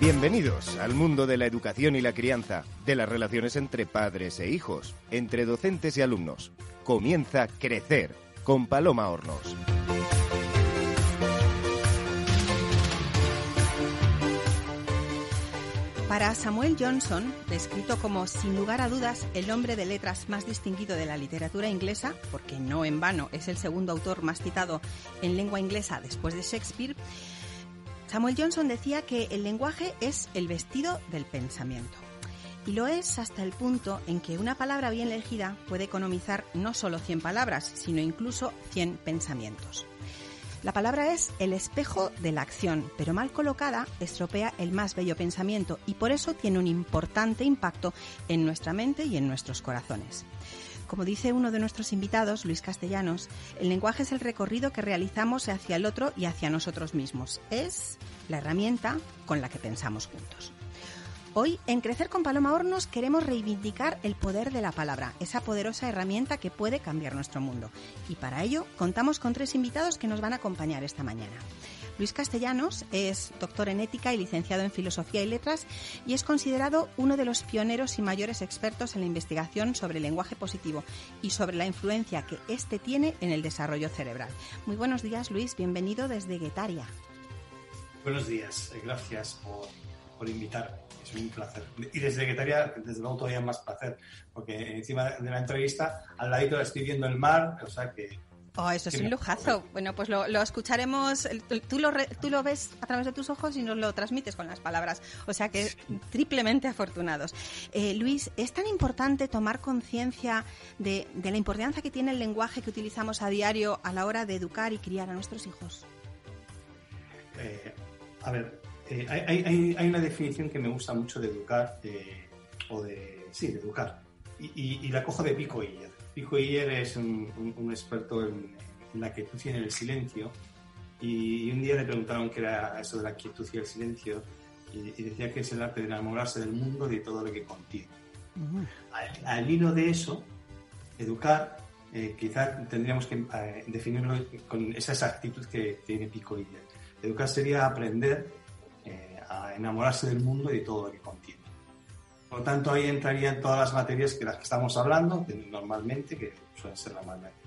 Bienvenidos al mundo de la educación y la crianza, de las relaciones entre padres e hijos, entre docentes y alumnos. Comienza Crecer con Paloma Hornos. Para Samuel Johnson, descrito como, sin lugar a dudas, el hombre de letras más distinguido de la literatura inglesa, porque no en vano es el segundo autor más citado en lengua inglesa después de Shakespeare, Samuel Johnson decía que el lenguaje es el vestido del pensamiento. Y lo es hasta el punto en que una palabra bien elegida puede economizar no solo 100 palabras, sino incluso 100 pensamientos. La palabra es el espejo de la acción, pero mal colocada estropea el más bello pensamiento y por eso tiene un importante impacto en nuestra mente y en nuestros corazones. Como dice uno de nuestros invitados, Luis Castellanos, el lenguaje es el recorrido que realizamos hacia el otro y hacia nosotros mismos. Es la herramienta con la que pensamos juntos. Hoy, en Crecer con Paloma Hornos, queremos reivindicar el poder de la palabra, esa poderosa herramienta que puede cambiar nuestro mundo. Y para ello, contamos con tres invitados que nos van a acompañar esta mañana. Luis Castellanos es doctor en ética y licenciado en filosofía y letras y es considerado uno de los pioneros y mayores expertos en la investigación sobre el lenguaje positivo y sobre la influencia que éste tiene en el desarrollo cerebral. Muy buenos días, Luis. Bienvenido desde Guetaria. Buenos días. Gracias por invitarme. Es un placer. Y desde Guetaria, desde luego, todavía más placer, porque encima de la entrevista, al ladito estoy viendo el mar, o sea que... Oh, eso es un lujazo. Bueno, pues lo escucharemos. Tú lo ves a través de tus ojos y nos lo transmites con las palabras. O sea que triplemente afortunados. Luis, ¿es tan importante tomar conciencia de la importancia que tiene el lenguaje que utilizamos a diario a la hora de educar y criar a nuestros hijos? Hay una definición que me gusta mucho de educar, de educar. Y la cojo de Pico Iyer. Pico Iyer es un experto en la quietud y en el silencio, y un día le preguntaron qué era eso de la quietud y el silencio, y decía que es el arte de enamorarse del mundo y de todo lo que contiene. Al hilo de eso, educar, quizás tendríamos que definirlo con esa exactitud que tiene Pico Iyer. Educar sería aprender a enamorarse del mundo y de todo lo que contiene. Por lo tanto, ahí entrarían todas las materias de las que estamos hablando, que normalmente, que suelen ser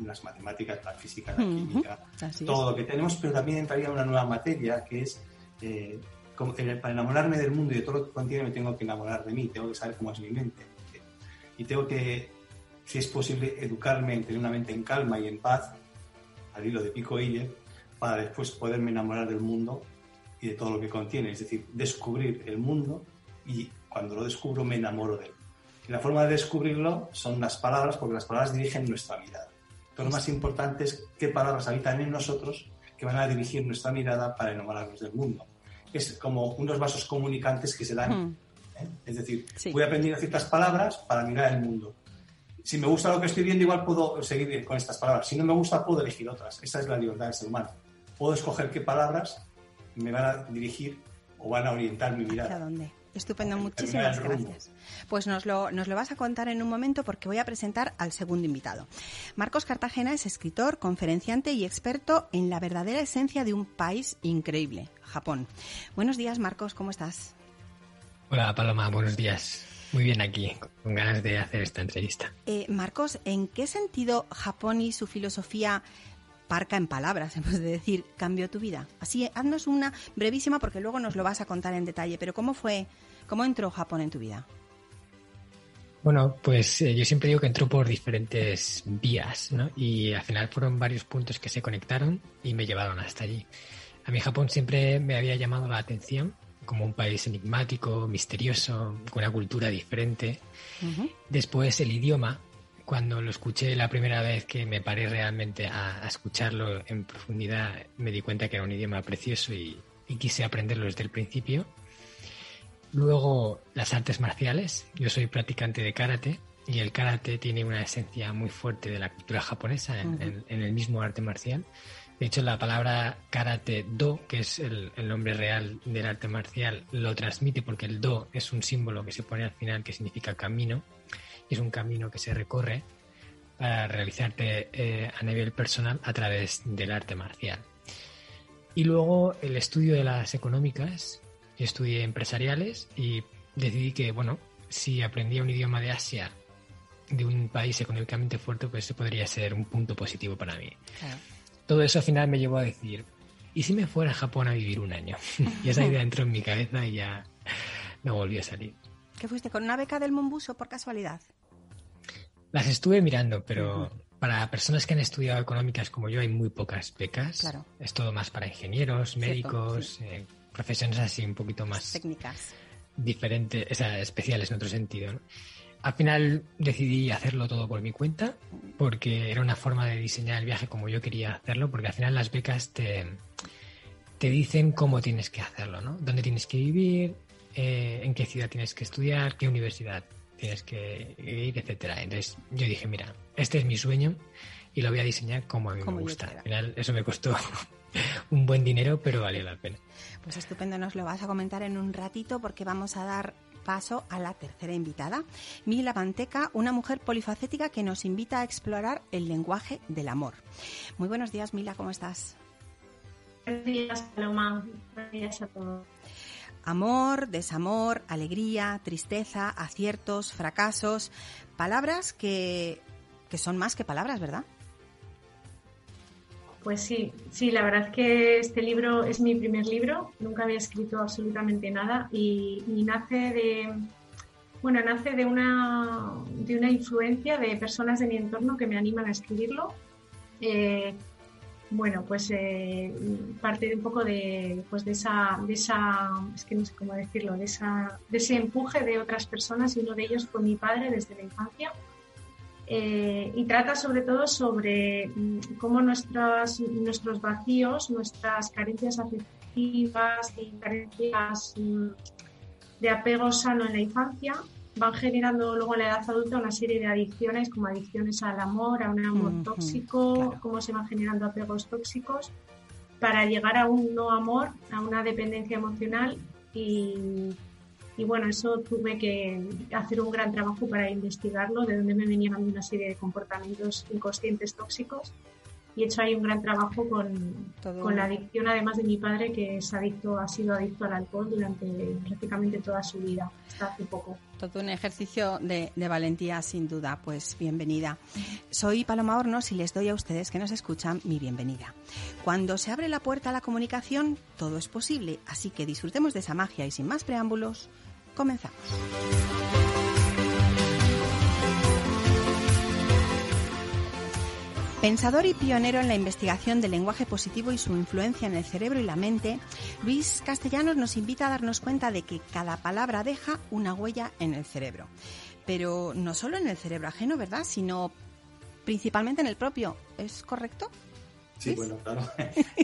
las matemáticas, la física, la química, todo lo que tenemos, pero también entraría una nueva materia, que es, para enamorarme del mundo y de todo lo que contiene, me tengo que enamorar de mí, tengo que saber cómo es mi mente. Y tengo que, si es posible, educarme en tener una mente en calma y en paz, al hilo de Pico Iyer, para después poderme enamorar del mundo y de todo lo que contiene. Es decir, descubrir el mundo y... cuando lo descubro me enamoro de él. Y la forma de descubrirlo son las palabras, porque las palabras dirigen nuestra mirada. Entonces, lo más importante es qué palabras habitan en nosotros que van a dirigir nuestra mirada para enamorarnos del mundo. Es como unos vasos comunicantes que se dan. Es decir, voy aprendiendo ciertas palabras para mirar el mundo. Si me gusta lo que estoy viendo, igual puedo seguir con estas palabras. Si no me gusta, puedo elegir otras. Esa es la libertad del ser humano. Puedo escoger qué palabras me van a dirigir o van a orientar mi mirada. ¿Hacia dónde? Estupendo, muchísimas gracias. Pues nos lo vas a contar en un momento porque voy a presentar al segundo invitado. Marcos Cartagena es escritor, conferenciante y experto en la verdadera esencia de un país increíble, Japón. Buenos días, Marcos, ¿cómo estás? Hola, Paloma, buenos días. Muy bien aquí, con ganas de hacer esta entrevista. Marcos, ¿en qué sentido Japón y su filosofía... parca en palabras, hemos de decir, cambió tu vida? Así, haznos una brevísima porque luego nos lo vas a contar en detalle, pero ¿cómo entró Japón en tu vida? Bueno, pues yo siempre digo que entró por diferentes vías, ¿no? Y al final fueron varios puntos que se conectaron y me llevaron hasta allí. A mí Japón siempre me había llamado la atención como un país enigmático, misterioso, con una cultura diferente. Uh-huh. Después el idioma. Cuando lo escuché la primera vez que me paré realmente a escucharlo en profundidad, me di cuenta que era un idioma precioso y quise aprenderlo desde el principio. Luego, las artes marciales. Yo soy practicante de karate y el karate tiene una esencia muy fuerte de la cultura japonesa en el mismo arte marcial. De hecho, la palabra karate do, que es el nombre real del arte marcial, lo transmite porque el do es un símbolo que se pone al final que significa camino. Es un camino que se recorre para realizarte a nivel personal a través del arte marcial. Y luego el estudio de las económicas, estudié empresariales y decidí que, bueno, si aprendía un idioma de Asia, de un país económicamente fuerte, pues eso podría ser un punto positivo para mí. Claro. Todo eso al final me llevó a decir, ¿y si me fuera a Japón a vivir un año? Y esa idea entró en mi cabeza y ya no volvió a salir. ¿Qué fuiste, con una beca del Monbuso por casualidad? Las estuve mirando, pero para personas que han estudiado económicas como yo hay muy pocas becas. Claro. Es todo más para ingenieros, médicos, profesiones así un poquito más... técnicas. Diferentes, o sea, especiales en otro sentido, ¿no? Al final decidí hacerlo todo por mi cuenta porque era una forma de diseñar el viaje como yo quería hacerlo, porque al final las becas te dicen cómo tienes que hacerlo, ¿no? Dónde tienes que vivir, en qué ciudad tienes que estudiar, qué universidad tienes que ir, etcétera. Entonces yo dije, mira, este es mi sueño y lo voy a diseñar como a mí me gusta. Al final eso me costó un buen dinero, pero valió la pena. Pues estupendo, nos lo vas a comentar en un ratito porque vamos a dar paso a la tercera invitada, Mila Manteca, una mujer polifacética que nos invita a explorar el lenguaje del amor. Muy buenos días, Mila, ¿cómo estás? Buenos días, Paloma. Buenos días a todos. Amor, desamor, alegría, tristeza, aciertos, fracasos, palabras que son más que palabras, ¿verdad? Pues sí, la verdad que este libro es mi primer libro, nunca había escrito absolutamente nada y nace de una influencia de personas de mi entorno que me animan a escribirlo. Parte de un poco de ese empuje de otras personas, y uno de ellos fue mi padre desde la infancia. Y trata sobre todo cómo nuestros vacíos, nuestras carencias afectivas y carencias de apego sano en la infancia van generando luego en la edad adulta una serie de adicciones, como adicciones al amor, a un amor tóxico, claro. Cómo se van generando apegos tóxicos para llegar a un no amor, a una dependencia emocional y eso tuve que hacer un gran trabajo para investigarlo, de donde me venían una serie de comportamientos inconscientes tóxicos. Y he hecho ahí un gran trabajo con la adicción, además de mi padre, que es ha sido adicto al alcohol durante prácticamente toda su vida, hasta hace poco. Todo un ejercicio de valentía, sin duda. Pues bienvenida. Soy Paloma Hornos y les doy a ustedes que nos escuchan mi bienvenida. Cuando se abre la puerta a la comunicación, todo es posible. Así que disfrutemos de esa magia y sin más preámbulos, comenzamos. Pensador y pionero en la investigación del lenguaje positivo y su influencia en el cerebro y la mente, Luis Castellanos nos invita a darnos cuenta de que cada palabra deja una huella en el cerebro. Pero no solo en el cerebro ajeno, ¿verdad?, sino principalmente en el propio. ¿Es correcto? Sí, bueno, claro.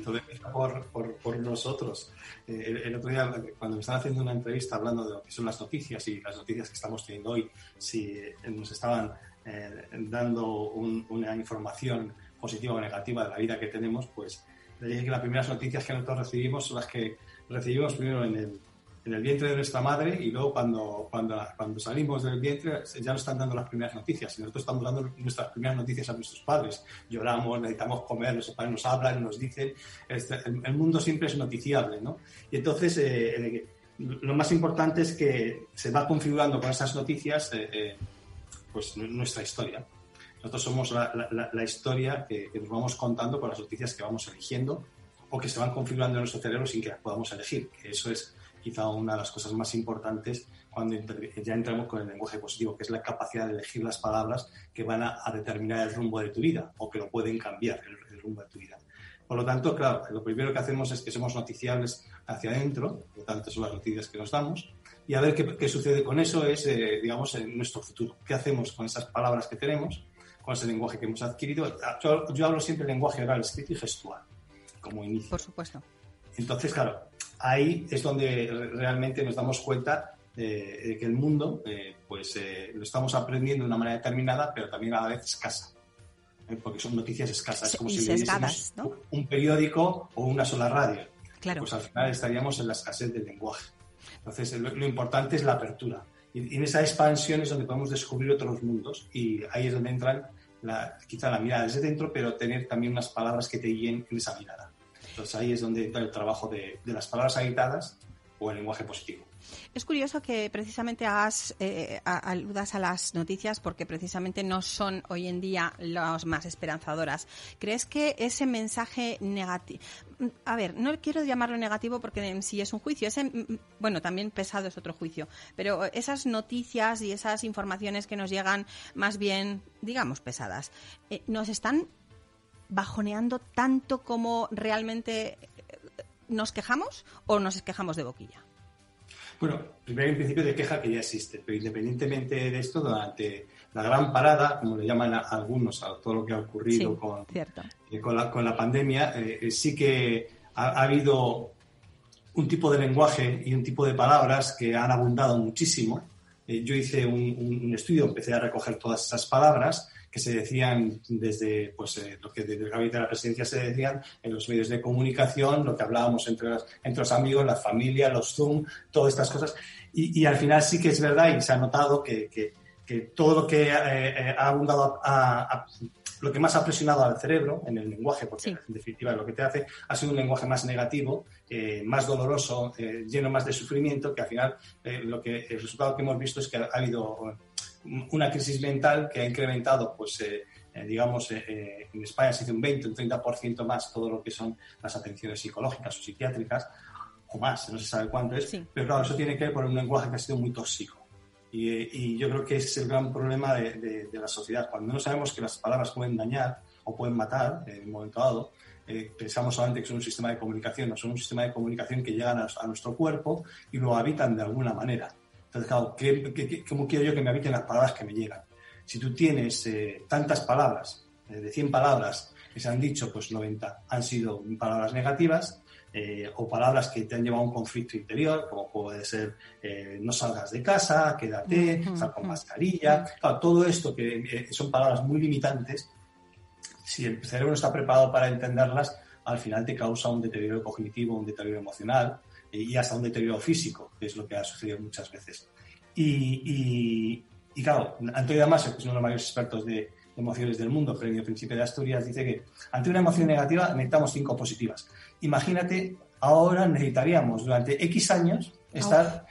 Todo empieza por nosotros. El otro día, cuando me estaban haciendo una entrevista hablando de lo que son las noticias y las noticias que estamos teniendo hoy, si nos estaban dando una información positiva o negativa de la vida que tenemos, pues le dije que las primeras noticias que nosotros recibimos son las que recibimos primero en el vientre de nuestra madre, y luego cuando salimos del vientre ya nos están dando las primeras noticias, y nosotros estamos dando nuestras primeras noticias a nuestros padres. Lloramos, necesitamos comer, nuestros padres nos hablan, nos dicen. El mundo siempre es noticiable, ¿no? Y entonces lo más importante es que se va configurando con esas noticias pues nuestra historia. Nosotros somos la historia que nos vamos contando con las noticias que vamos eligiendo o que se van configurando en nuestro cerebro sin que las podamos elegir, que eso es quizá una de las cosas más importantes cuando ya entramos con el lenguaje positivo, que es la capacidad de elegir las palabras que van a determinar el rumbo de tu vida o que lo pueden cambiar el rumbo de tu vida. Por lo tanto, claro, lo primero que hacemos es que somos noticiables hacia adentro, por lo tanto son las noticias que nos damos, y a ver qué sucede con eso es, en nuestro futuro. ¿Qué hacemos con esas palabras que tenemos, con ese lenguaje que hemos adquirido? Yo hablo siempre lenguaje oral, escrito y gestual, como inicio. Por supuesto. Entonces, claro, ahí es donde realmente nos damos cuenta de que el mundo lo estamos aprendiendo de una manera determinada, pero también a la vez escasa, porque son noticias escasas. Es como si leyésemos, ¿no?, un periódico o una sola radio. Claro. Pues al final estaríamos en la escasez del lenguaje. Entonces, lo importante es la apertura. Y en esa expansión es donde podemos descubrir otros mundos, y ahí es donde entran quizá la mirada desde dentro, pero tener también unas palabras que te guíen en esa mirada. Entonces, ahí es donde entra el trabajo de las palabras habitadas o el lenguaje positivo. Es curioso que precisamente hagas aludas a las noticias, porque precisamente no son hoy en día las más esperanzadoras. ¿Crees que ese mensaje negativo, a ver, no quiero llamarlo negativo porque en sí es un juicio, bueno, también pesado es otro juicio, pero esas noticias y esas informaciones que nos llegan más bien, digamos, pesadas, nos están bajoneando tanto como realmente nos quejamos o nos quejamos de boquilla? Bueno, primero hay un principio de queja que ya existe, pero independientemente de esto, durante la gran parada, como le llaman a algunos, a todo lo que ha ocurrido, sí, con la pandemia, sí que ha habido un tipo de lenguaje y un tipo de palabras que han abundado muchísimo. Yo hice un estudio, empecé a recoger todas esas palabras que se decían desde, pues, lo que desde el gabinete de la presidencia se decían en los medios de comunicación, lo que hablábamos entre los amigos, la familia, los Zoom, todas estas cosas. Y al final sí que es verdad y se ha notado que todo lo que ha abundado, lo que más ha presionado al cerebro en el lenguaje, porque sí, en definitiva lo que te hace ha sido un lenguaje más negativo, más doloroso, lleno más de sufrimiento, que al final el resultado que hemos visto es que ha habido una crisis mental que ha incrementado, pues en España se dice un 20, un 30% más todo lo que son las atenciones psicológicas o psiquiátricas, o más, no se sabe cuánto es, sí, pero claro, eso tiene que ver con un lenguaje que ha sido muy tóxico. Y yo creo que ese es el gran problema de la sociedad. Cuando no sabemos que las palabras pueden dañar o pueden matar en un momento dado, pensamos solamente que son un sistema de comunicación, no son un sistema de comunicación que llegan a nuestro cuerpo y lo habitan de alguna manera. Entonces, claro, ¿cómo quiero yo que me habiten las palabras que me llegan? Si tú tienes tantas palabras, de 100 palabras que se han dicho, pues 90 han sido palabras negativas, o palabras que te han llevado a un conflicto interior, como puede ser no salgas de casa, quédate, sal con mascarilla. Claro, todo esto que son palabras muy limitantes, si el cerebro no está preparado para entenderlas, al final te causa un deterioro cognitivo, un deterioro emocional y hasta un deterioro físico, que es lo que ha sucedido muchas veces. Y claro, Antonio Damasio, que es uno de los mayores expertos de emociones del mundo, premio Príncipe de Asturias, dice que ante una emoción negativa necesitamos 5 positivas. Imagínate, ahora necesitaríamos durante X años estar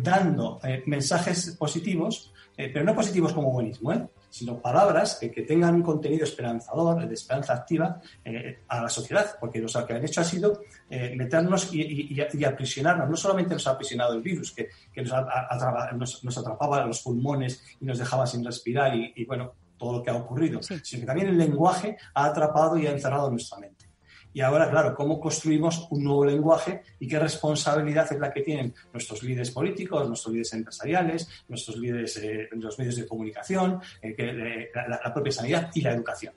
dando mensajes positivos, pero no positivos como buenismo, sino palabras que tengan un contenido esperanzador, de esperanza activa a la sociedad, porque lo que han hecho ha sido meternos y aprisionarnos. No solamente nos ha aprisionado el virus, que nos atrapaba los pulmones y nos dejaba sin respirar y bueno, todo lo que ha ocurrido, sí, sino que también el lenguaje ha atrapado y ha encerrado nuestra mente. Y ahora, claro, ¿cómo construimos un nuevo lenguaje y qué responsabilidad es la que tienen nuestros líderes políticos, nuestros líderes empresariales, nuestros líderes en los medios de comunicación, la propia sanidad y la educación,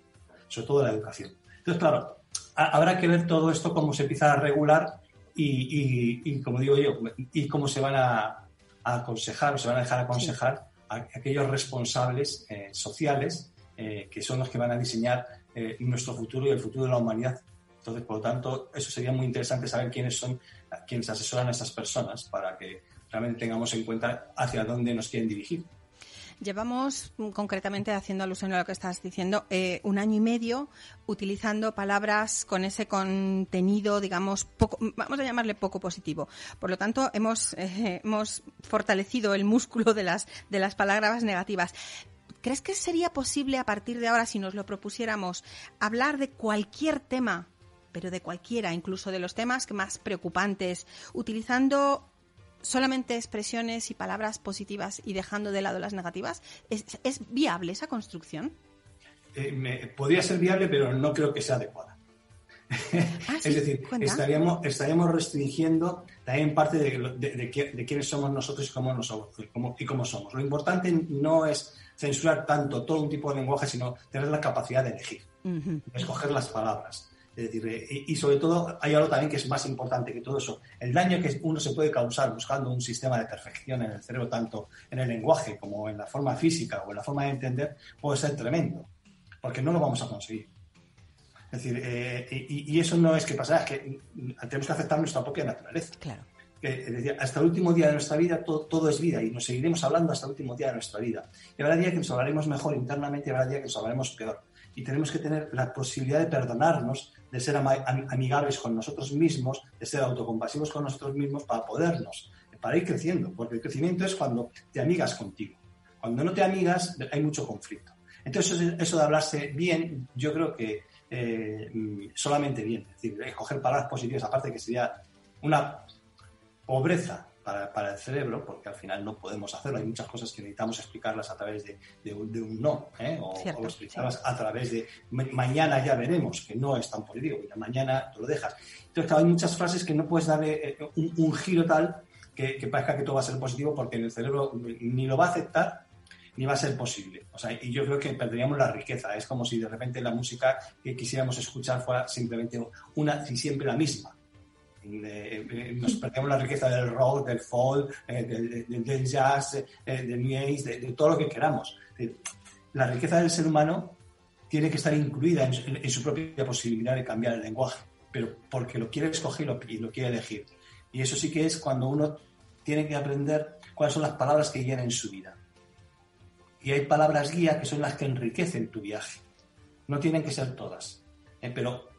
sobre todo la educación? Entonces, claro, habrá que ver todo esto, cómo se empieza a regular y como digo yo, y cómo se van a aconsejar o se van a dejar aconsejar, sí, aquellos responsables sociales que son los que van a diseñar nuestro futuro y el futuro de la humanidad. Entonces, por lo tanto, eso sería muy interesante saber quiénes son quienes asesoran a estas personas para que realmente tengamos en cuenta hacia dónde nos quieren dirigir. Llevamos, concretamente haciendo alusión a lo que estás diciendo, 1 año y medio utilizando palabras con ese contenido, digamos, poco, vamos a llamarle poco positivo. Por lo tanto, hemos fortalecido el músculo de las palabras negativas. ¿Crees que sería posible a partir de ahora, si nos lo propusiéramos, hablar de cualquier tema, pero de cualquiera, incluso de los temas más preocupantes, utilizando solamente expresiones y palabras positivas y dejando de lado las negativas? ¿Es viable esa construcción? Podría ser viable, pero no creo que sea adecuada. Ah, es decir, estaríamos restringiendo también parte de quiénes somos nosotros y cómo somos. Lo importante no es censurar tanto todo un tipo de lenguaje, sino tener la capacidad de elegir, de escoger las palabras. Es decir, y sobre todo hay algo también que es más importante que todo eso, el daño que uno se puede causar buscando un sistema de perfección en el cerebro, tanto en el lenguaje como en la forma física o en la forma de entender, puede ser tremendo, porque no lo vamos a conseguir. Es decir, y eso no es que pasará, es que tenemos que aceptar nuestra propia naturaleza. Claro. Es decir, hasta el último día de nuestra vida todo es vida y nos seguiremos hablando hasta el último día de nuestra vida. Y habrá días que nos hablaremos mejor internamente y habrá días que nos hablaremos peor. y tenemos que tener la posibilidad de perdonarnos, de ser amigables con nosotros mismos, de ser autocompasivos con nosotros mismos para podernos, para ir creciendo, porque el crecimiento es cuando te amigas contigo. Cuando no te amigas hay mucho conflicto. Entonces eso de hablarse bien, yo creo que solamente bien, es decir, escoger palabras positivas, aparte que sería una pobreza para el cerebro, porque al final no podemos hacerlo. Hay muchas cosas que necesitamos explicarlas a través de un no, o explicarlas a través de mañana ya veremos, que no es tan político, porque mañana te lo dejas. Entonces, claro, hay muchas frases que no puedes darle un giro tal que parezca que todo va a ser positivo, porque en el cerebro ni lo va a aceptar ni va a ser posible. O sea, y yo creo que perderíamos la riqueza. Es como si de repente la música que quisiéramos escuchar fuera simplemente una y siempre la misma. Nos perdemos la riqueza del rock, del folk, del jazz, del new age, de todo lo que queramos. La riqueza del ser humano tiene que estar incluida en su propia posibilidad de cambiar el lenguaje, pero porque lo quiere escoger y lo quiere elegir. Y eso sí que es cuando uno tiene que aprender cuáles son las palabras que guían en su vida. Y hay palabras guía que son las que enriquecen tu viaje. No tienen que ser todas, pero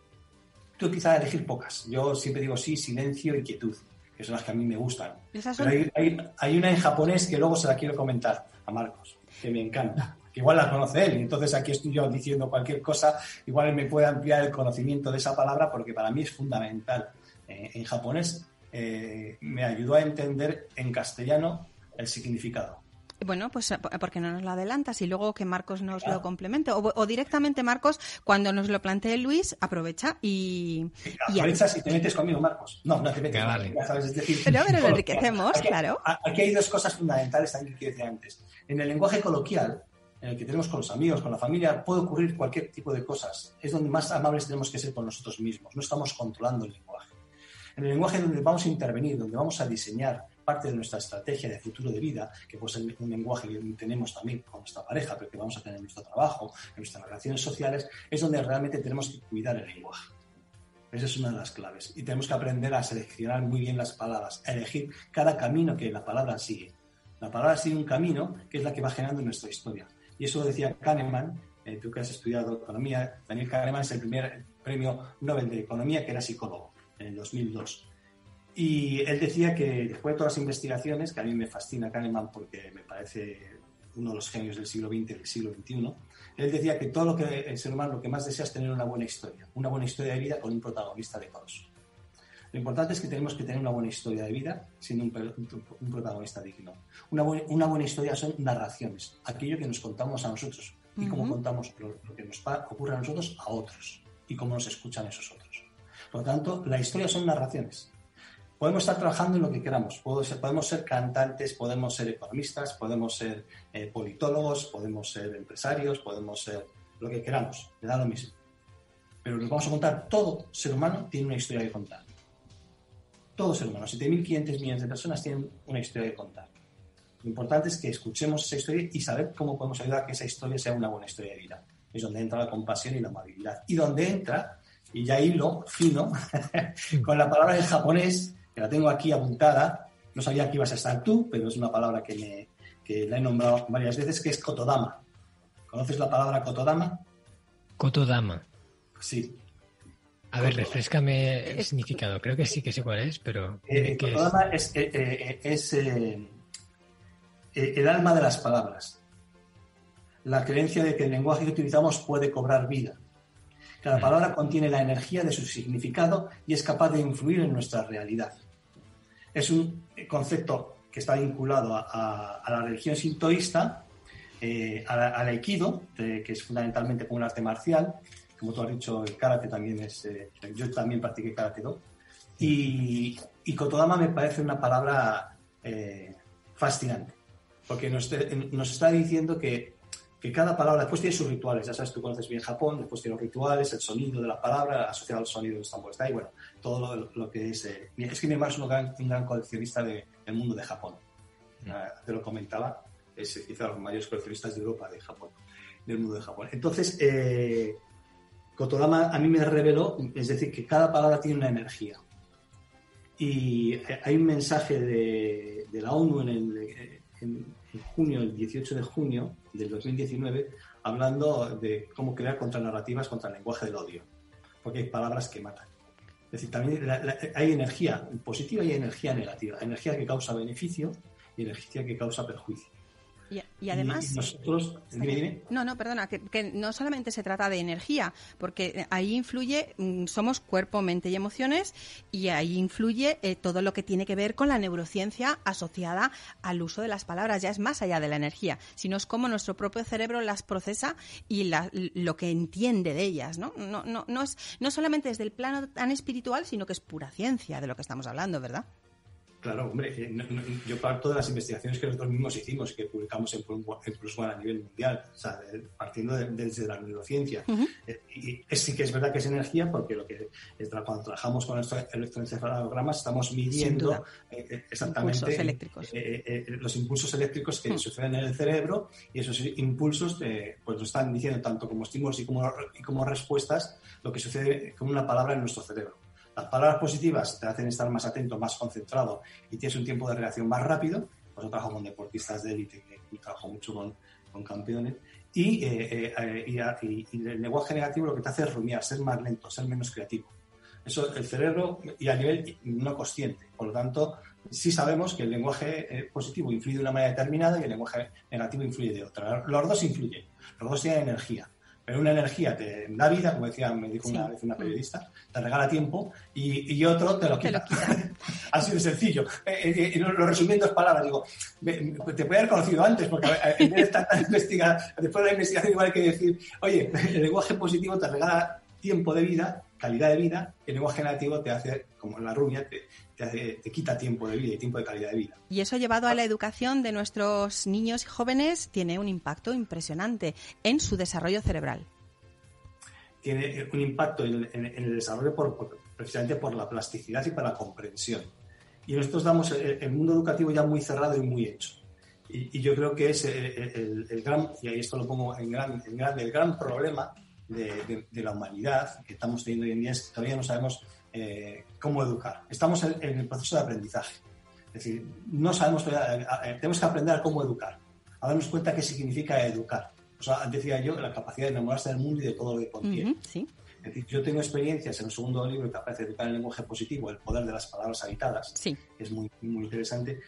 tú quizás elegir pocas. Yo siempre digo sí, silencio y quietud, que son las que a mí me gustan. Pero hay una en japonés que luego se la quiero comentar a Marcos, que me encanta. Que igual la conoce él, y entonces aquí estoy yo diciendo cualquier cosa. Igual él me puede ampliar el conocimiento de esa palabra, porque para mí es fundamental. En japonés me ayudó a entender en castellano el significado. Bueno, pues porque no nos lo adelantas y luego que Marcos nos lo complemente. O directamente, Marcos, cuando nos lo plantee Luis, aprovecha y... Aprovechas y te metes conmigo, Marcos. No te metes conmigo, ¿sabes? Es decir, pero lo enriquecemos, claro. Aquí hay dos cosas fundamentales también que decía antes. En el lenguaje coloquial, en el que tenemos con los amigos, con la familia, puede ocurrir cualquier tipo de cosas. Es donde más amables tenemos que ser con nosotros mismos. No estamos controlando el lenguaje. En el lenguaje donde vamos a intervenir, donde vamos a diseñar parte de nuestra estrategia de futuro de vida, que puede ser un lenguaje que tenemos también con nuestra pareja, pero que vamos a tener en nuestro trabajo, en nuestras relaciones sociales, es donde realmente tenemos que cuidar el lenguaje. Esa es una de las claves. Y tenemos que aprender a seleccionar muy bien las palabras, a elegir cada camino que la palabra sigue. La palabra sigue un camino que es la que va generando nuestra historia. Y eso lo decía Kahneman, tú que has estudiado economía. Daniel Kahneman es el primer premio Nobel de Economía, que era psicólogo, en el 2002. Y él decía que después de todas las investigaciones, que a mí me fascina Kahneman porque me parece uno de los genios del siglo XX y del siglo XXI, él decía que todo lo que el ser humano lo que más desea es tener una buena historia de vida con un protagonista decoroso. Lo importante es que tenemos que tener una buena historia de vida siendo un protagonista digno. Una buena historia son narraciones, aquello que nos contamos a nosotros y cómo contamos lo que nos ocurre a nosotros a otros y cómo nos escuchan esos otros. Por lo tanto, la historia son narraciones. Podemos estar trabajando en lo que queramos, podemos ser cantantes, podemos ser economistas, podemos ser politólogos, podemos ser empresarios, podemos ser lo que queramos, me da lo mismo. Pero nos vamos a contar, todo ser humano tiene una historia que contar. Todo ser humano, 7.500 millones de personas tienen una historia que contar. Lo importante es que escuchemos esa historia y saber cómo podemos ayudar a que esa historia sea una buena historia de vida. Es donde entra la compasión y la amabilidad. Y donde entra, y ya hilo fino, con la palabra en japonés, que la tengo aquí apuntada, no sabía que ibas a estar tú, pero es una palabra que la he nombrado varias veces, que es kotodama. ¿Conoces la palabra kotodama? Kotodama. Sí. A ver, refréscame el significado. Creo que sí que sé cuál es, pero... Kotodama es el alma de las palabras. La creencia de que el lenguaje que utilizamos puede cobrar vida. Cada palabra contiene la energía de su significado y es capaz de influir en nuestra realidad. Es un concepto que está vinculado a la religión sintoísta, al aikido, que es fundamentalmente como un arte marcial. Como tú has dicho, el karate también es... yo también practiqué karate do. Y kotodama me parece una palabra fascinante, porque nos está diciendo que cada palabra, después tiene sus rituales, ya sabes, tú conoces bien Japón, después tiene los rituales, el sonido de la palabra, asociado al sonido de los tambores, y bueno, todo lo que es... es que mi hermano es un gran coleccionista del mundo de Japón, te lo comentaba, es quizá los mayores coleccionistas de Europa, de Japón, del mundo de Japón. Entonces, Kotodama a mí me reveló, es decir, que cada palabra tiene una energía. Y hay un mensaje de la ONU en junio, el 18 de junio del 2019, hablando de cómo crear contranarrativas contra el lenguaje del odio, porque hay palabras que matan. Es decir, también hay energía positiva y hay energía negativa, energía que causa beneficio y energía que causa perjuicio. Y además... Y nosotros, no, perdona, que no solamente se trata de energía, porque ahí influye, somos cuerpo, mente y emociones, y ahí influye todo lo que tiene que ver con la neurociencia asociada al uso de las palabras. Ya es más allá de la energía, sino es como nuestro propio cerebro las procesa y lo que entiende de ellas, ¿no? No solamente desde el plano tan espiritual, sino que es pura ciencia de lo que estamos hablando, ¿verdad? Claro, hombre, yo parto de las investigaciones que nosotros mismos hicimos, que publicamos en Plus One a nivel mundial, o sea, partiendo desde la neurociencia. Uh-huh. Y sí que es verdad que es energía, porque cuando trabajamos con estos electroencefalogramas estamos midiendo exactamente los impulsos eléctricos que uh-huh. suceden en el cerebro, y esos impulsos pues nos están diciendo tanto como estímulos y como respuestas lo que sucede con una palabra en nuestro cerebro. Las palabras positivas te hacen estar más atento, más concentrado y tienes un tiempo de reacción más rápido. Pues yo trabajo con deportistas de élite, trabajo mucho con campeones. Y el lenguaje negativo lo que te hace es rumiar, ser más lento, ser menos creativo. Eso el cerebro y a nivel no consciente. Por lo tanto, sí sabemos que el lenguaje positivo influye de una manera determinada y el lenguaje negativo influye de otra. Los dos influyen, los dos tienen energía. Pero una energía te da vida, como me dijo sí. Una vez una periodista, te regala tiempo y otro te lo quita. Así de sencillo. Lo resumí en dos palabras. Digo, te podía haber conocido antes, porque en vez de tanta investigación, después de la investigación igual hay que decir, oye, el lenguaje positivo te regala tiempo de vida, calidad de vida, el lenguaje negativo te hace, como en la rumia, te quita tiempo de vida y tiempo de calidad de vida. Y eso llevado a la educación de nuestros niños y jóvenes tiene un impacto impresionante en su desarrollo cerebral. Tiene un impacto en el desarrollo precisamente por la plasticidad y por la comprensión. Y nosotros damos el mundo educativo ya muy cerrado y muy hecho. Y yo creo que es el gran, y ahí esto lo pongo el gran problema de la humanidad que estamos teniendo hoy en día, es que todavía no sabemos cómo educar. Estamos en el proceso de aprendizaje. Es decir, no sabemos todavía, tenemos que aprender cómo educar, a darnos cuenta qué significa educar. O sea, decía yo, la capacidad de enamorarse del mundo y de todo lo que contiene. Uh-huh, sí. Es decir, yo tengo experiencias en el segundo libro que aparece Educar en el lenguaje positivo, el poder de las palabras habitadas. Sí. Es muy, muy interesante.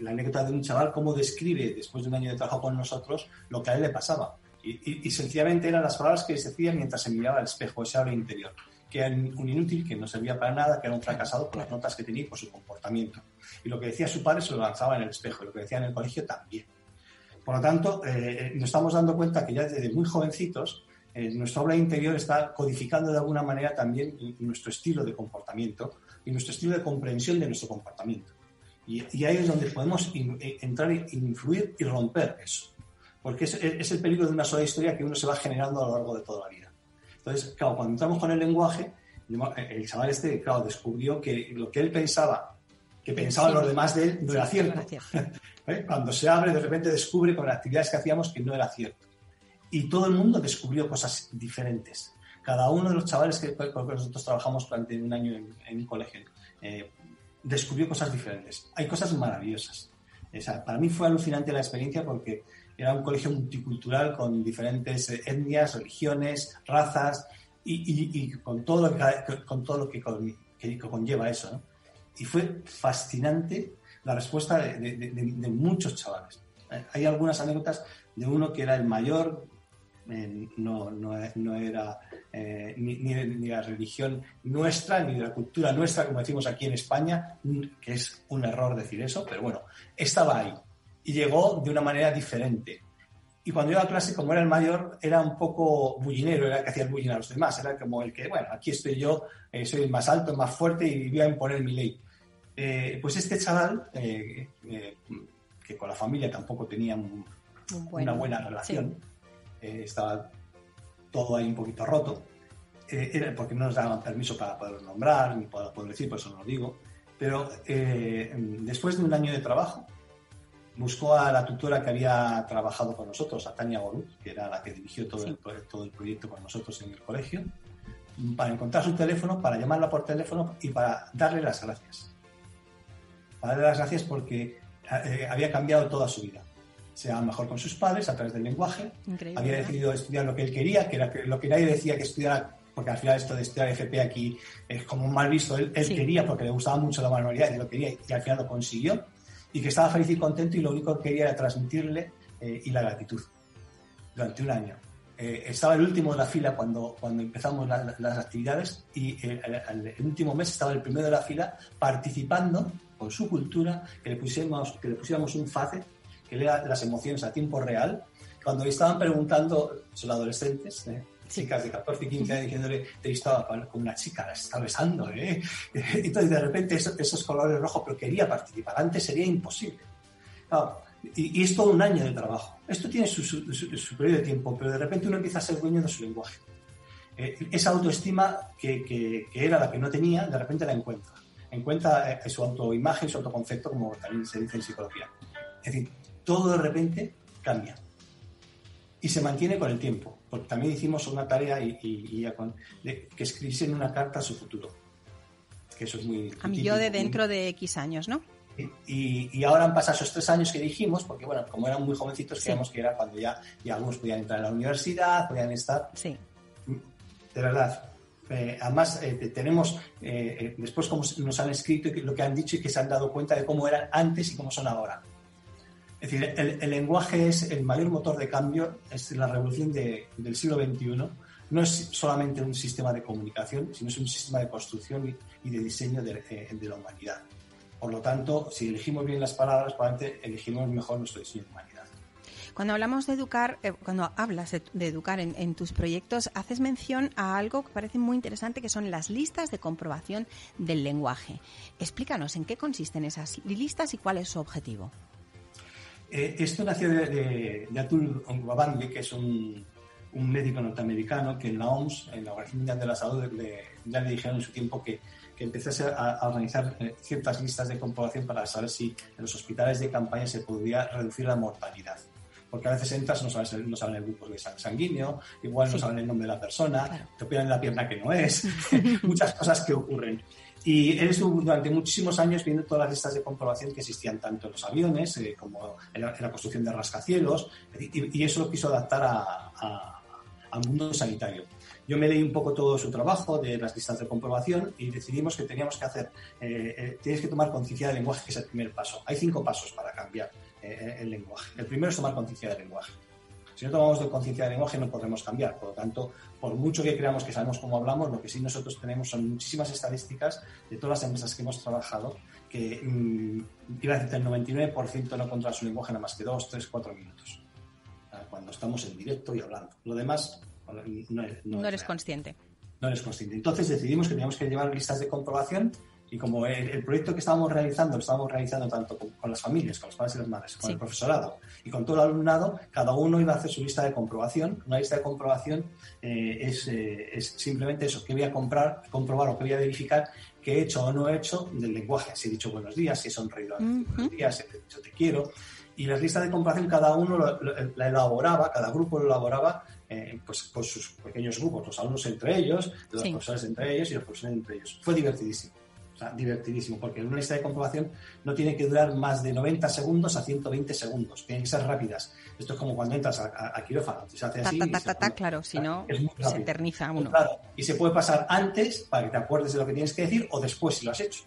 La anécdota de un chaval, cómo describe, después de un año de trabajo con nosotros, lo que a él le pasaba. Y sencillamente eran las palabras que se decían mientras se miraba al espejo, ese habla interior, que era un inútil, que no servía para nada, que era un fracasado por las notas que tenía y por su comportamiento. Y lo que decía su padre se lo lanzaba en el espejo, y lo que decía en el colegio también. Por lo tanto, nos estamos dando cuenta que ya desde muy jovencitos nuestro habla interior está codificando de alguna manera también nuestro estilo de comportamiento y nuestro estilo de comprensión de nuestro comportamiento. Y ahí es donde podemos entrar e influir y romper eso. Porque es el peligro de una sola historia que uno se va generando a lo largo de toda la vida. Entonces, claro, cuando entramos con el lenguaje, el chaval este, claro, descubrió que lo que él pensaba, que pensaban sí, los demás de él, no era cierto. No era cierto. ¿Eh? Cuando se abre, de repente descubre con las actividades que hacíamos que no era cierto. Y todo el mundo descubrió cosas diferentes. Cada uno de los chavales con que nosotros trabajamos durante un año en un colegio descubrió cosas diferentes. Hay cosas maravillosas. O sea, para mí fue alucinante la experiencia porque... era un colegio multicultural con diferentes etnias, religiones, razas y con todo lo que conlleva eso, ¿no? Y fue fascinante la respuesta de muchos chavales. Hay algunas anécdotas de uno que era el mayor, no era ni la religión nuestra ni la cultura nuestra, como decimos aquí en España, que es un error decir eso, pero bueno, estaba ahí. Y llegó de una manera diferente. Y cuando iba a clase, como era el mayor, era un poco bullinero, era el que hacía el bullying a los demás. Era como el que, bueno, aquí estoy yo, soy el más alto, el más fuerte y voy a imponer mi ley. Pues este chaval, que con la familia tampoco tenía una buena relación, sí. Estaba todo ahí un poquito roto, era porque no nos daban permiso para poder nombrar, ni para poder decir, por eso no lo digo. Pero después de un año de trabajo, buscó a la tutora que había trabajado con nosotros, a Tania Bolu, que era la que dirigió todo el proyecto con nosotros en el colegio, para encontrar su teléfono, para llamarla por teléfono y para darle las gracias. Para darle las gracias porque había cambiado toda su vida. se llevaban mejor con sus padres a través del lenguaje. Increíble, había decidido estudiar lo que él quería, que era lo que nadie decía que estudiara, porque al final esto de estudiar FP aquí es como un mal visto. Él sí, quería, porque le gustaba mucho la manualidad y lo quería, y al final lo consiguió, y que estaba feliz y contento, y lo único que quería era transmitirle y la gratitud durante un año. Estaba el último de la fila cuando empezamos las actividades, y el último mes estaba el primero de la fila participando con su cultura, que le pusiéramos un facet, que lea las emociones a tiempo real. Cuando le estaban preguntando, son adolescentes, chicas de 14 y 15 años, diciéndole, te estaba con una chica, la está besando, ¿eh? Entonces, de repente, esos colores rojos, pero quería participar. Antes sería imposible. Claro. Y es todo un año de trabajo. Esto tiene su periodo de tiempo, pero de repente uno empieza a ser dueño de su lenguaje. Esa autoestima que era la que no tenía, de repente la encuentra. Encuentra su autoimagen, su autoconcepto, como también se dice en psicología. Es decir, todo de repente cambia. Y se mantiene con el tiempo. Porque también hicimos una tarea que escribiesen una carta a su futuro. Que eso es muy difícil. A mi yo de dentro de X años, ¿no? Y ahora han pasado esos 3 años que dijimos, porque bueno, como eran muy jovencitos, creíamos que era cuando ya algunos podían entrar a la universidad, podían estar. Sí. De verdad. Además, tenemos después cómo nos han escrito y lo que han dicho, y que se han dado cuenta de cómo eran antes y cómo son ahora. Es decir, el lenguaje es el mayor motor de cambio, es la revolución del siglo XXI. No es solamente un sistema de comunicación, sino es un sistema de construcción y de diseño de la humanidad. Por lo tanto, si elegimos bien las palabras, probablemente elegimos mejor nuestro diseño de humanidad. Cuando hablamos de educar, cuando hablas de educar en tus proyectos, haces mención a algo que parece muy interesante, que son las listas de comprobación del lenguaje. Explícanos en qué consisten esas listas y cuál es su objetivo. Esto nació de Atul Gawande, que es un médico norteamericano que en la OMS, en la Organización Mundial de la Salud, ya le dijeron en su tiempo que empezase a organizar ciertas listas de comprobación para saber si en los hospitales de campaña se podía reducir la mortalidad. Porque a veces entras, no saben el grupo sanguíneo, igual no saben el nombre de la persona, claro, te operan en la pierna que no es, muchas cosas que ocurren. Y él estuvo durante muchísimos años viendo todas las listas de comprobación que existían tanto en los aviones como en la construcción de rascacielos, y eso lo quiso adaptar al mundo sanitario. Yo me leí un poco todo su trabajo de las listas de comprobación y decidimos que teníamos que hacer, tienes que tomar conciencia del lenguaje, que es el primer paso. Hay 5 pasos para cambiar el lenguaje. El primero es tomar conciencia del lenguaje. Si no tomamos conciencia del lenguaje, no podremos cambiar. Por lo tanto, por mucho que creamos que sabemos cómo hablamos, lo que sí nosotros tenemos son muchísimas estadísticas de todas las empresas que hemos trabajado que iba a decir el 99% no controla su lenguaje nada más que 2, 3, 4 minutos. Cuando estamos en directo y hablando. Lo demás no eres consciente. No eres consciente. Entonces decidimos que teníamos que llevar listas de comprobación. Y como el proyecto que estábamos realizando, lo estábamos realizando tanto con las familias, con los padres y las madres, con el profesorado y con todo el alumnado, cada uno iba a hacer su lista de comprobación. Una lista de comprobación es simplemente eso, qué voy a comprobar o qué voy a verificar que he hecho o no he hecho del lenguaje. Si he dicho buenos días, si he sonreído buenos días, si he dicho te quiero. Y las listas de comprobación cada uno la elaboraba, cada grupo lo elaboraba pues con sus pequeños grupos, los alumnos entre ellos, los profesores entre ellos y los profesores entre ellos. Fue divertidísimo. O sea, divertidísimo, porque una lista de comprobación no tiene que durar más de 90 segundos a 120 segundos, tienen que ser rápidas. Esto es como cuando entras a quirófano, se hace así. Claro, si no se eterniza uno. Claro, y se puede pasar antes para que te acuerdes de lo que tienes que decir o después si lo has hecho.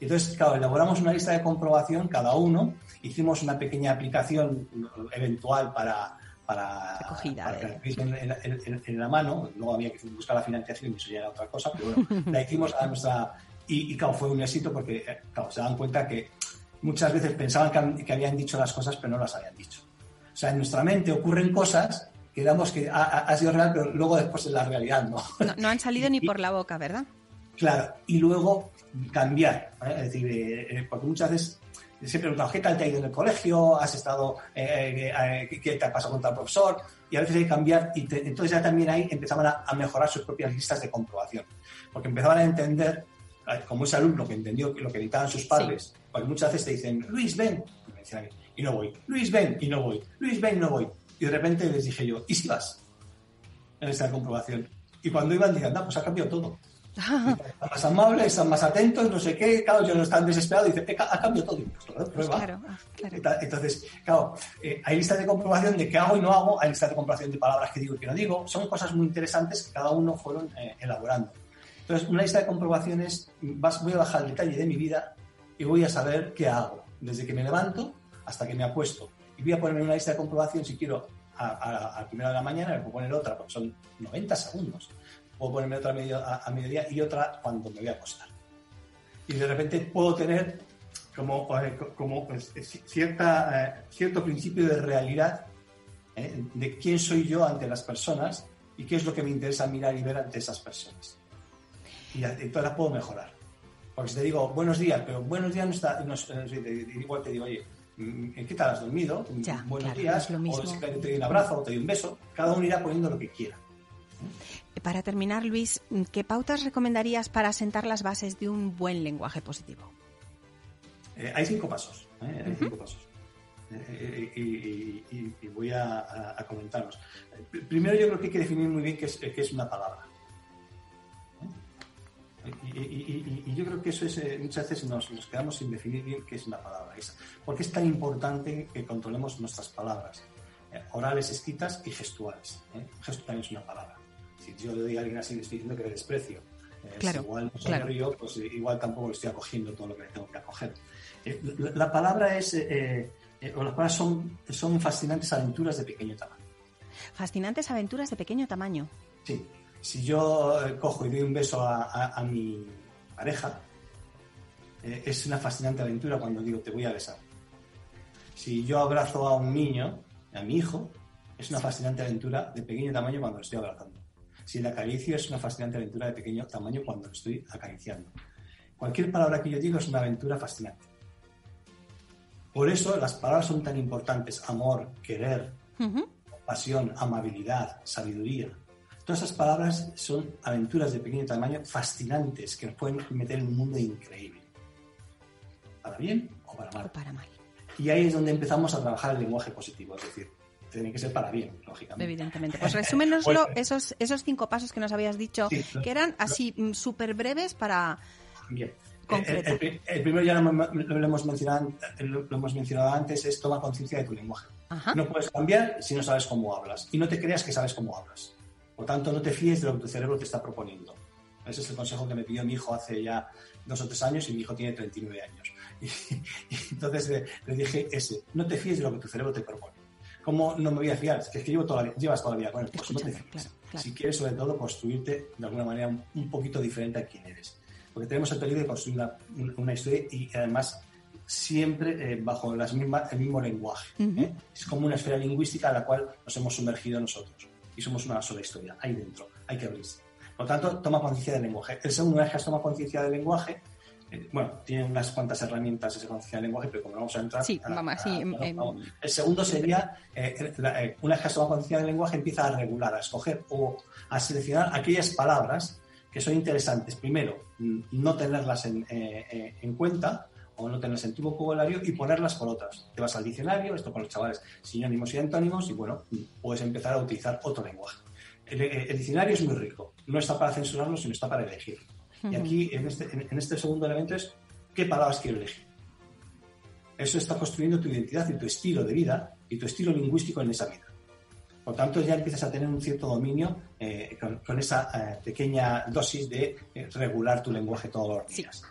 Entonces, claro, elaboramos una lista de comprobación cada uno, hicimos una pequeña aplicación eventual para que en la mano, luego había que buscar la financiación y eso ya era otra cosa, pero bueno, la hicimos a nuestra. Y claro, fue un éxito porque claro, se dan cuenta que muchas veces pensaban que habían dicho las cosas, pero no las habían dicho. O sea, en nuestra mente ocurren cosas que digamos que ha sido real, pero luego después en la realidad no han salido ni por la boca, ¿verdad? Claro, y luego cambiar, ¿eh? Es decir, porque muchas veces se preguntan, ¿qué tal te ha ido en el colegio? ¿Has estado? ¿Qué te ha pasado con tal profesor? Y a veces hay que cambiar, y entonces ya también ahí empezaban a mejorar sus propias listas de comprobación, porque empezaban a entender, como ese alumno que entendió lo que necesitaban sus padres, porque muchas veces te dicen, Luis, ven, y me decían a mí, y no voy, Luis, ven, y no voy, Luis, ven, no voy. Y de repente les dije yo, ¿y si vas? En esta comprobación. Y cuando iban, decían, pues ha cambiado todo. están más amables, están más atentos, no sé qué, claro, ellos no están desesperados y dicen, ha cambiado todo, pues claro, prueba. Claro, claro. Entonces, claro, hay listas de comprobación de qué hago y no hago, hay listas de comprobación de palabras que digo y que no digo, son cosas muy interesantes que cada uno fueron elaborando. Entonces, una lista de comprobaciones, voy a bajar el detalle de mi vida y voy a saber qué hago, desde que me levanto hasta que me acuesto. Y voy a ponerme una lista de comprobación, si quiero, a la primera de la mañana, me puedo poner otra, porque son 90 segundos. Puedo ponerme otra a mediodía y otra cuando me voy a acostar. Y de repente puedo tener cierto principio de realidad de quién soy yo ante las personas y qué es lo que me interesa mirar y ver ante esas personas. Y entonces las puedo mejorar. Porque si te digo, buenos días, pero buenos días no está... igual te digo, oye, ¿qué tal has dormido? Ya, buenos días, no o si te doy un abrazo o te doy un beso. Cada uno irá poniendo lo que quiera. Para terminar, Luis, ¿qué pautas recomendarías para sentar las bases de un buen lenguaje positivo? Hay 5 pasos. Hay 5 pasos. Y voy a comentarlos. Primero, yo creo que hay que definir muy bien qué es una palabra. Y yo creo que eso es, muchas veces nos quedamos sin definir bien qué es una palabra. ¿Por qué es tan importante que controlemos nuestras palabras? Orales, escritas y gestuales. Gesto también es una palabra. Si yo le doy a alguien así, le estoy diciendo que le desprecio. Claro, si igual no sonrío, claro. Pues igual tampoco le estoy acogiendo todo lo que le tengo que acoger. La palabra es... o las palabras son fascinantes aventuras de pequeño tamaño. Fascinantes aventuras de pequeño tamaño. Sí. Si yo cojo y doy un beso a mi pareja, es una fascinante aventura cuando digo, te voy a besar. Si yo abrazo a un niño, a mi hijo, es una fascinante aventura de pequeño tamaño cuando lo estoy abrazando. Si le acaricio, es una fascinante aventura de pequeño tamaño cuando lo estoy acariciando. Cualquier palabra que yo digo es una aventura fascinante. Por eso las palabras son tan importantes. Amor, querer, pasión, amabilidad, sabiduría. Todas esas palabras son aventuras de pequeño tamaño fascinantes que nos pueden meter en un mundo increíble. Para bien o para mal. O para mal. Y ahí es donde empezamos a trabajar el lenguaje positivo, es decir, tiene que ser para bien, lógicamente. Evidentemente. Pues resúmenoslo, esos 5 pasos que nos habías dicho, sí, que eran así súper breves para... Bien. El primero ya lo hemos mencionado antes, es toma conciencia de tu lenguaje. Ajá. No puedes cambiar si no sabes cómo hablas. Y no te creas que sabes cómo hablas. Por tanto, no te fíes de lo que tu cerebro te está proponiendo. Ese es el consejo que me pidió mi hijo hace ya 2 o 3 años y mi hijo tiene 39 años. Y entonces le dije no te fíes de lo que tu cerebro te propone. ¿Cómo no me voy a fiar? Es que llevas toda la vida con él. Pues no te fíes. Claro. Si quieres, sobre todo, construirte de alguna manera un poquito diferente a quien eres. Porque tenemos el peligro de construir una historia y además siempre bajo el mismo lenguaje. ¿Eh? Es como una esfera lingüística a la cual nos hemos sumergido nosotros. Y somos una sola historia, ahí dentro, hay que abrirse. Por lo tanto, toma conciencia del lenguaje. El segundo es que toma conciencia del lenguaje. Tiene unas cuantas herramientas esa conciencia del lenguaje, pero como no vamos a entrar... Sí, el segundo sería, una vez que toma conciencia del lenguaje, empieza a regular, a escoger o a seleccionar aquellas palabras que son interesantes. Primero, no tenerlas en cuenta o no tenerlas en tu vocabulario y ponerlas por otras. Te vas al diccionario, esto con los chavales, sinónimos y antónimos, y puedes empezar a utilizar otro lenguaje. El diccionario es muy rico, no está para censurarlo, sino está para elegir. Y aquí, en este segundo elemento es, ¿qué palabras quiero elegir? Eso está construyendo tu identidad y tu estilo de vida y tu estilo lingüístico en esa vida. Por tanto, ya empiezas a tener un cierto dominio con esa pequeña dosis de regular tu lenguaje todos los días. Sí.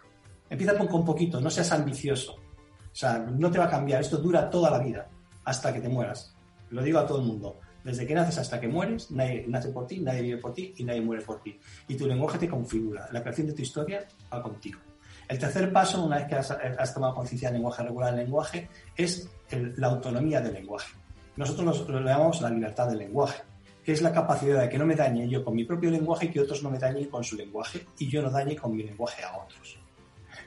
Empieza con poquito, no seas ambicioso. O sea, no te va a cambiar. Esto dura toda la vida, hasta que te mueras. Lo digo a todo el mundo. Desde que naces hasta que mueres, nadie nace por ti, nadie vive por ti y nadie muere por ti. Y tu lenguaje te configura. La creación de tu historia va contigo. El tercer paso, una vez que has tomado conciencia del lenguaje, regular el lenguaje, es la autonomía del lenguaje. Nosotros lo llamamos la libertad del lenguaje, que es la capacidad de que no me dañe yo con mi propio lenguaje y que otros no me dañen con su lenguaje y yo no dañe con mi lenguaje a otros.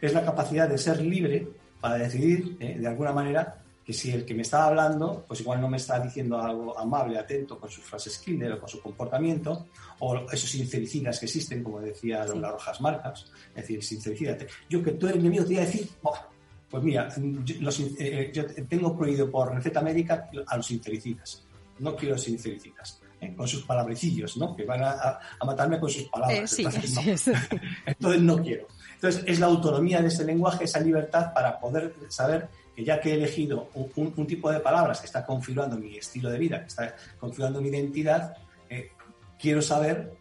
Es la capacidad de ser libre para decidir, de alguna manera, que si el que me está hablando, pues igual no me está diciendo algo amable, atento, con sus frases Kinder o con su comportamiento, o esos sincericidas que existen, como decía Lola Rojas Marcas, es decir, sincericídate. Yo que tú eres mi amigo te iba a decir, pues mira, yo tengo prohibido por receta médica a los sincericidas, no quiero sincericidas. con sus palabricillos, ¿no? Que van a matarme con sus palabras. Sí, entonces, no. Sí, sí. Entonces no quiero. Entonces es la autonomía de ese lenguaje, esa libertad para poder saber que ya que he elegido un tipo de palabras que está configurando mi estilo de vida, que está configurando mi identidad, quiero saber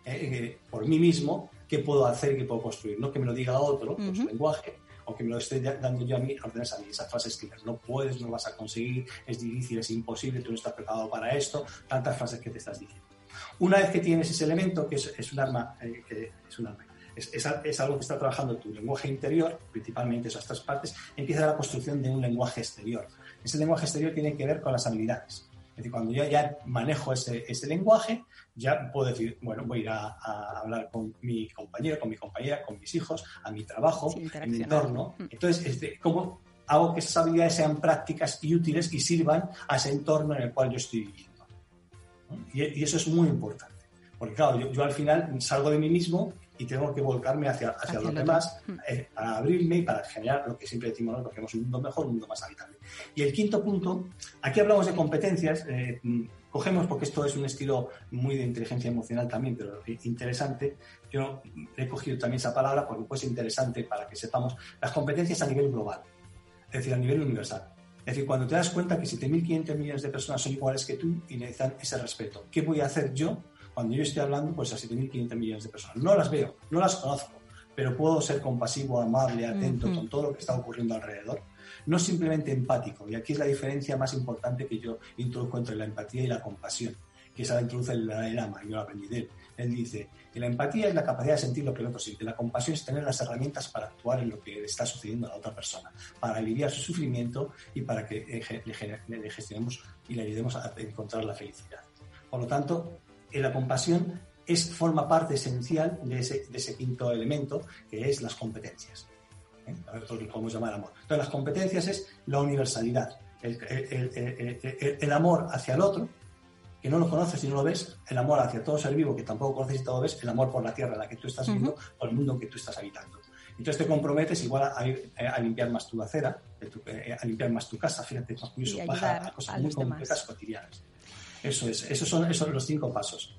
por mí mismo qué puedo hacer y qué puedo construir. No que me lo diga otro con su lenguaje, o que me lo esté dando yo a mí, ordenes a mí esas frases que no puedes, no vas a conseguir, es difícil, es imposible, tú no estás preparado para esto, tantas frases que te estás diciendo. Una vez que tienes ese elemento, que es un arma, es algo que está trabajando tu lenguaje interior, principalmente esas tres partes, empieza la construcción de un lenguaje exterior. Ese lenguaje exterior tiene que ver con las habilidades. Es decir, cuando yo ya manejo ese lenguaje, ya puedo decir, bueno, voy a ir a hablar con mi compañero, con mi compañera, con mis hijos, a mi trabajo, a mi entorno. Entonces, ¿cómo hago que esas habilidades sean prácticas y útiles y sirvan a ese entorno en el cual yo estoy viviendo? ¿No? Y eso es muy importante. Porque, claro, yo al final salgo de mí mismo y tengo que volcarme hacia los demás para abrirme y para generar lo que siempre decimos, ¿no? Porque queremos un mundo mejor, un mundo más habitable. Y el quinto punto, aquí hablamos de competencias, cogemos, porque esto es un estilo muy de inteligencia emocional también, pero interesante. Yo he cogido también esa palabra porque es interesante para que sepamos las competencias a nivel global, es decir, a nivel universal. Es decir, cuando te das cuenta que 7.500 millones de personas son iguales que tú y necesitan ese respeto, ¿qué voy a hacer yo cuando yo estoy hablando pues a 7.500 millones de personas? No las veo, no las conozco, pero puedo ser compasivo, amable, atento con todo lo que está ocurriendo alrededor. No simplemente empático, y aquí es la diferencia más importante que yo introduzco entre la empatía y la compasión, que esa la introduce el Dalai Lama, yo la aprendí de él. Él dice que la empatía es la capacidad de sentir lo que el otro siente, la compasión es tener las herramientas para actuar en lo que le está sucediendo a la otra persona, para aliviar su sufrimiento y para que le gestionemos y le ayudemos a encontrar la felicidad. Por lo tanto, la compasión forma parte esencial de ese quinto elemento, que es las competencias. A ver, todos lo podemos llamar amor. Entonces, las competencias es la universalidad, el amor hacia el otro, que no lo conoces y no lo ves, el amor hacia todo ser vivo, que tampoco conoces y todo ves, el amor por la tierra en la que tú estás viviendo o el mundo en que tú estás habitando. Entonces te comprometes igual a limpiar más tu acera, a limpiar más tu casa, fíjate, más curioso, baja a cosas muy concretas cotidianas. Esos son los 5 pasos.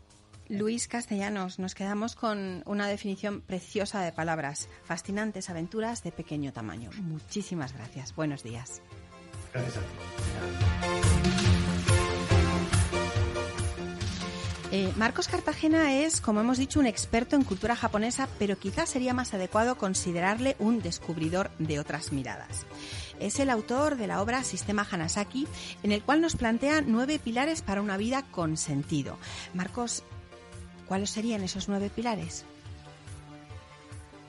Luis Castellanos, nos quedamos con una definición preciosa de palabras: fascinantes aventuras de pequeño tamaño. Muchísimas gracias. Buenos días. Gracias a ti. Marcos Cartagena es, como hemos dicho, un experto en cultura japonesa, pero quizás sería más adecuado considerarle un descubridor de otras miradas. Es el autor de la obra Sistema Hanasaki, en el cual nos plantea 9 pilares para una vida con sentido. Marcos, ¿cuáles serían esos 9 pilares?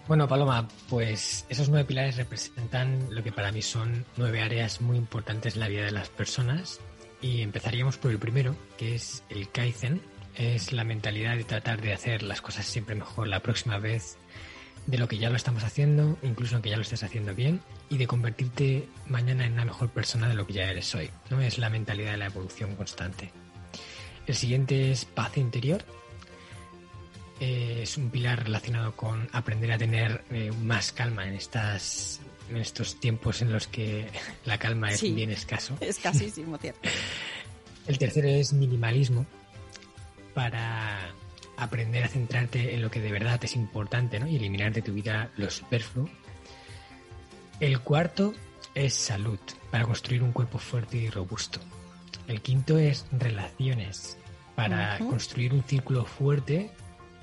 Bueno, Paloma, pues esos 9 pilares representan lo que para mí son 9 áreas muy importantes en la vida de las personas, y empezaríamos por el primero, que es el Kaizen. Es la mentalidad de tratar de hacer las cosas siempre mejor la próxima vez de lo que ya lo estamos haciendo, incluso aunque ya lo estés haciendo bien, y de convertirte mañana en una mejor persona de lo que ya eres hoy, ¿no? Es la mentalidad de la evolución constante. El siguiente es paz interior. Es un pilar relacionado con aprender a tener más calma en estos tiempos en los que la calma es bien escaso. Es escasísimo, cierto. El tercero es minimalismo, para aprender a centrarte en lo que de verdad es importante, ¿no? Y eliminar de tu vida lo superfluo. El cuarto es salud, para construir un cuerpo fuerte y robusto. El quinto es relaciones, para construir un círculo fuerte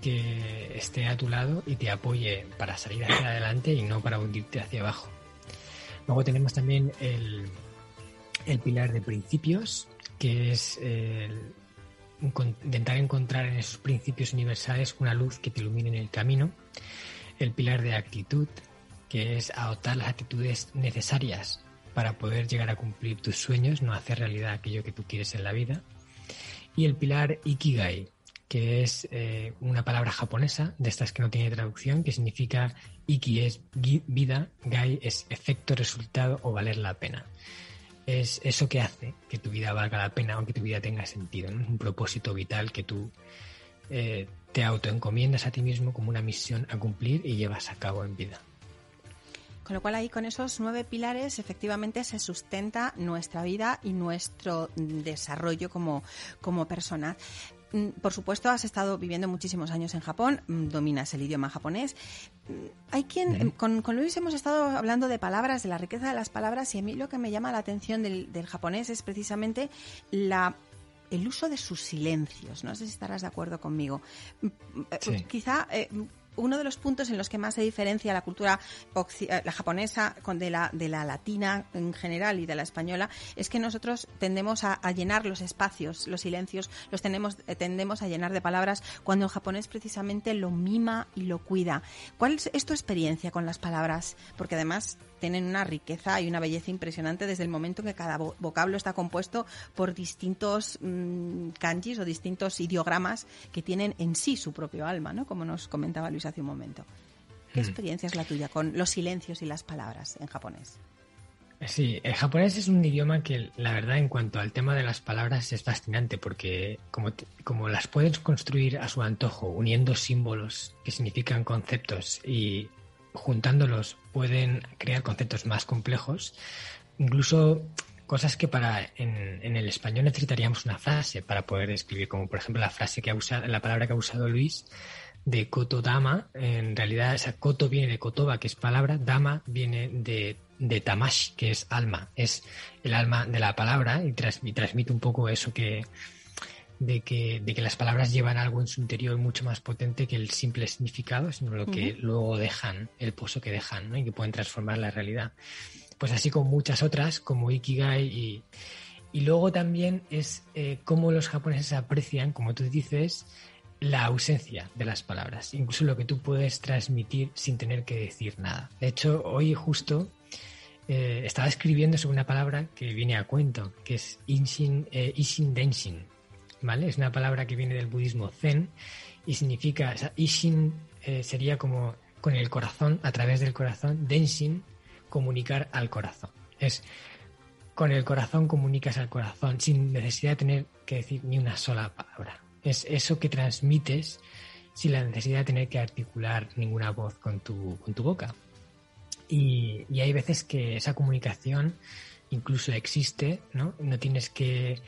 que esté a tu lado y te apoye para salir hacia adelante y no para hundirte hacia abajo. Luego tenemos también el pilar de principios, que es intentar encontrar en esos principios universales una luz que te ilumine en el camino. El pilar de actitud, que es adoptar las actitudes necesarias para poder llegar a cumplir tus sueños, no hacer realidad aquello que tú quieres en la vida. Y el pilar ikigai, que es una palabra japonesa, de estas que no tiene traducción, que significa iki es vida, gai es efecto, resultado o valer la pena. Es eso que hace que tu vida valga la pena o que tu vida tenga sentido, ¿no? Un propósito vital que tú te autoencomiendas a ti mismo como una misión a cumplir y llevas a cabo en vida. Con lo cual ahí, con esos 9 pilares, efectivamente se sustenta nuestra vida y nuestro desarrollo como persona. por supuesto, has estado viviendo muchísimos años en Japón, dominas el idioma japonés. Hay quien, con Luis hemos estado hablando de palabras, de la riqueza de las palabras, y a mí lo que me llama la atención del japonés es precisamente el uso de sus silencios. No sé si estarás de acuerdo conmigo. Sí. Quizá uno de los puntos en los que más se diferencia la cultura la japonesa de la latina en general y de la española es que nosotros tendemos a llenar los espacios, los silencios, tendemos a llenar de palabras, cuando el japonés precisamente lo mima y lo cuida. ¿Cuál es tu experiencia con las palabras? Porque además tienen una riqueza y una belleza impresionante desde el momento que cada vocablo está compuesto por distintos kanjis o distintos ideogramas que tienen en sí su propio alma, ¿no? Como nos comentaba Luis hace un momento. ¿Qué experiencia es la tuya con los silencios y las palabras en japonés? Sí, el japonés es un idioma que, la verdad, en cuanto al tema de las palabras es fascinante porque como las puedes construir a su antojo, uniendo símbolos que significan conceptos y juntándolos pueden crear conceptos más complejos, incluso cosas que en el español necesitaríamos una frase para poder describir, como por ejemplo la palabra que ha usado Luis de kotodama. En realidad esa koto viene de kotoba, que es palabra, dama viene de tamashi, que es alma, es el alma de la palabra, y transmite un poco eso de que las palabras llevan algo en su interior mucho más potente que el simple significado, sino lo que luego dejan, el pozo que dejan, ¿no? Y que pueden transformar la realidad. Pues así con muchas otras, como ikigai, y luego también es cómo los japoneses aprecian, como tú dices, la ausencia de las palabras, incluso lo que tú puedes transmitir sin tener que decir nada. De hecho, hoy justo estaba escribiendo sobre una palabra que viene a cuento, que es Ishin Denshin. ¿Vale? Es una palabra que viene del budismo zen y significa, Ishin sería como con el corazón, a través del corazón, Denshin, comunicar al corazón. Es con el corazón comunicas al corazón sin necesidad de tener que decir ni una sola palabra. Es eso que transmites sin la necesidad de tener que articular ninguna voz con tu boca. Y hay veces que esa comunicación incluso existe, ¿no? No tienes que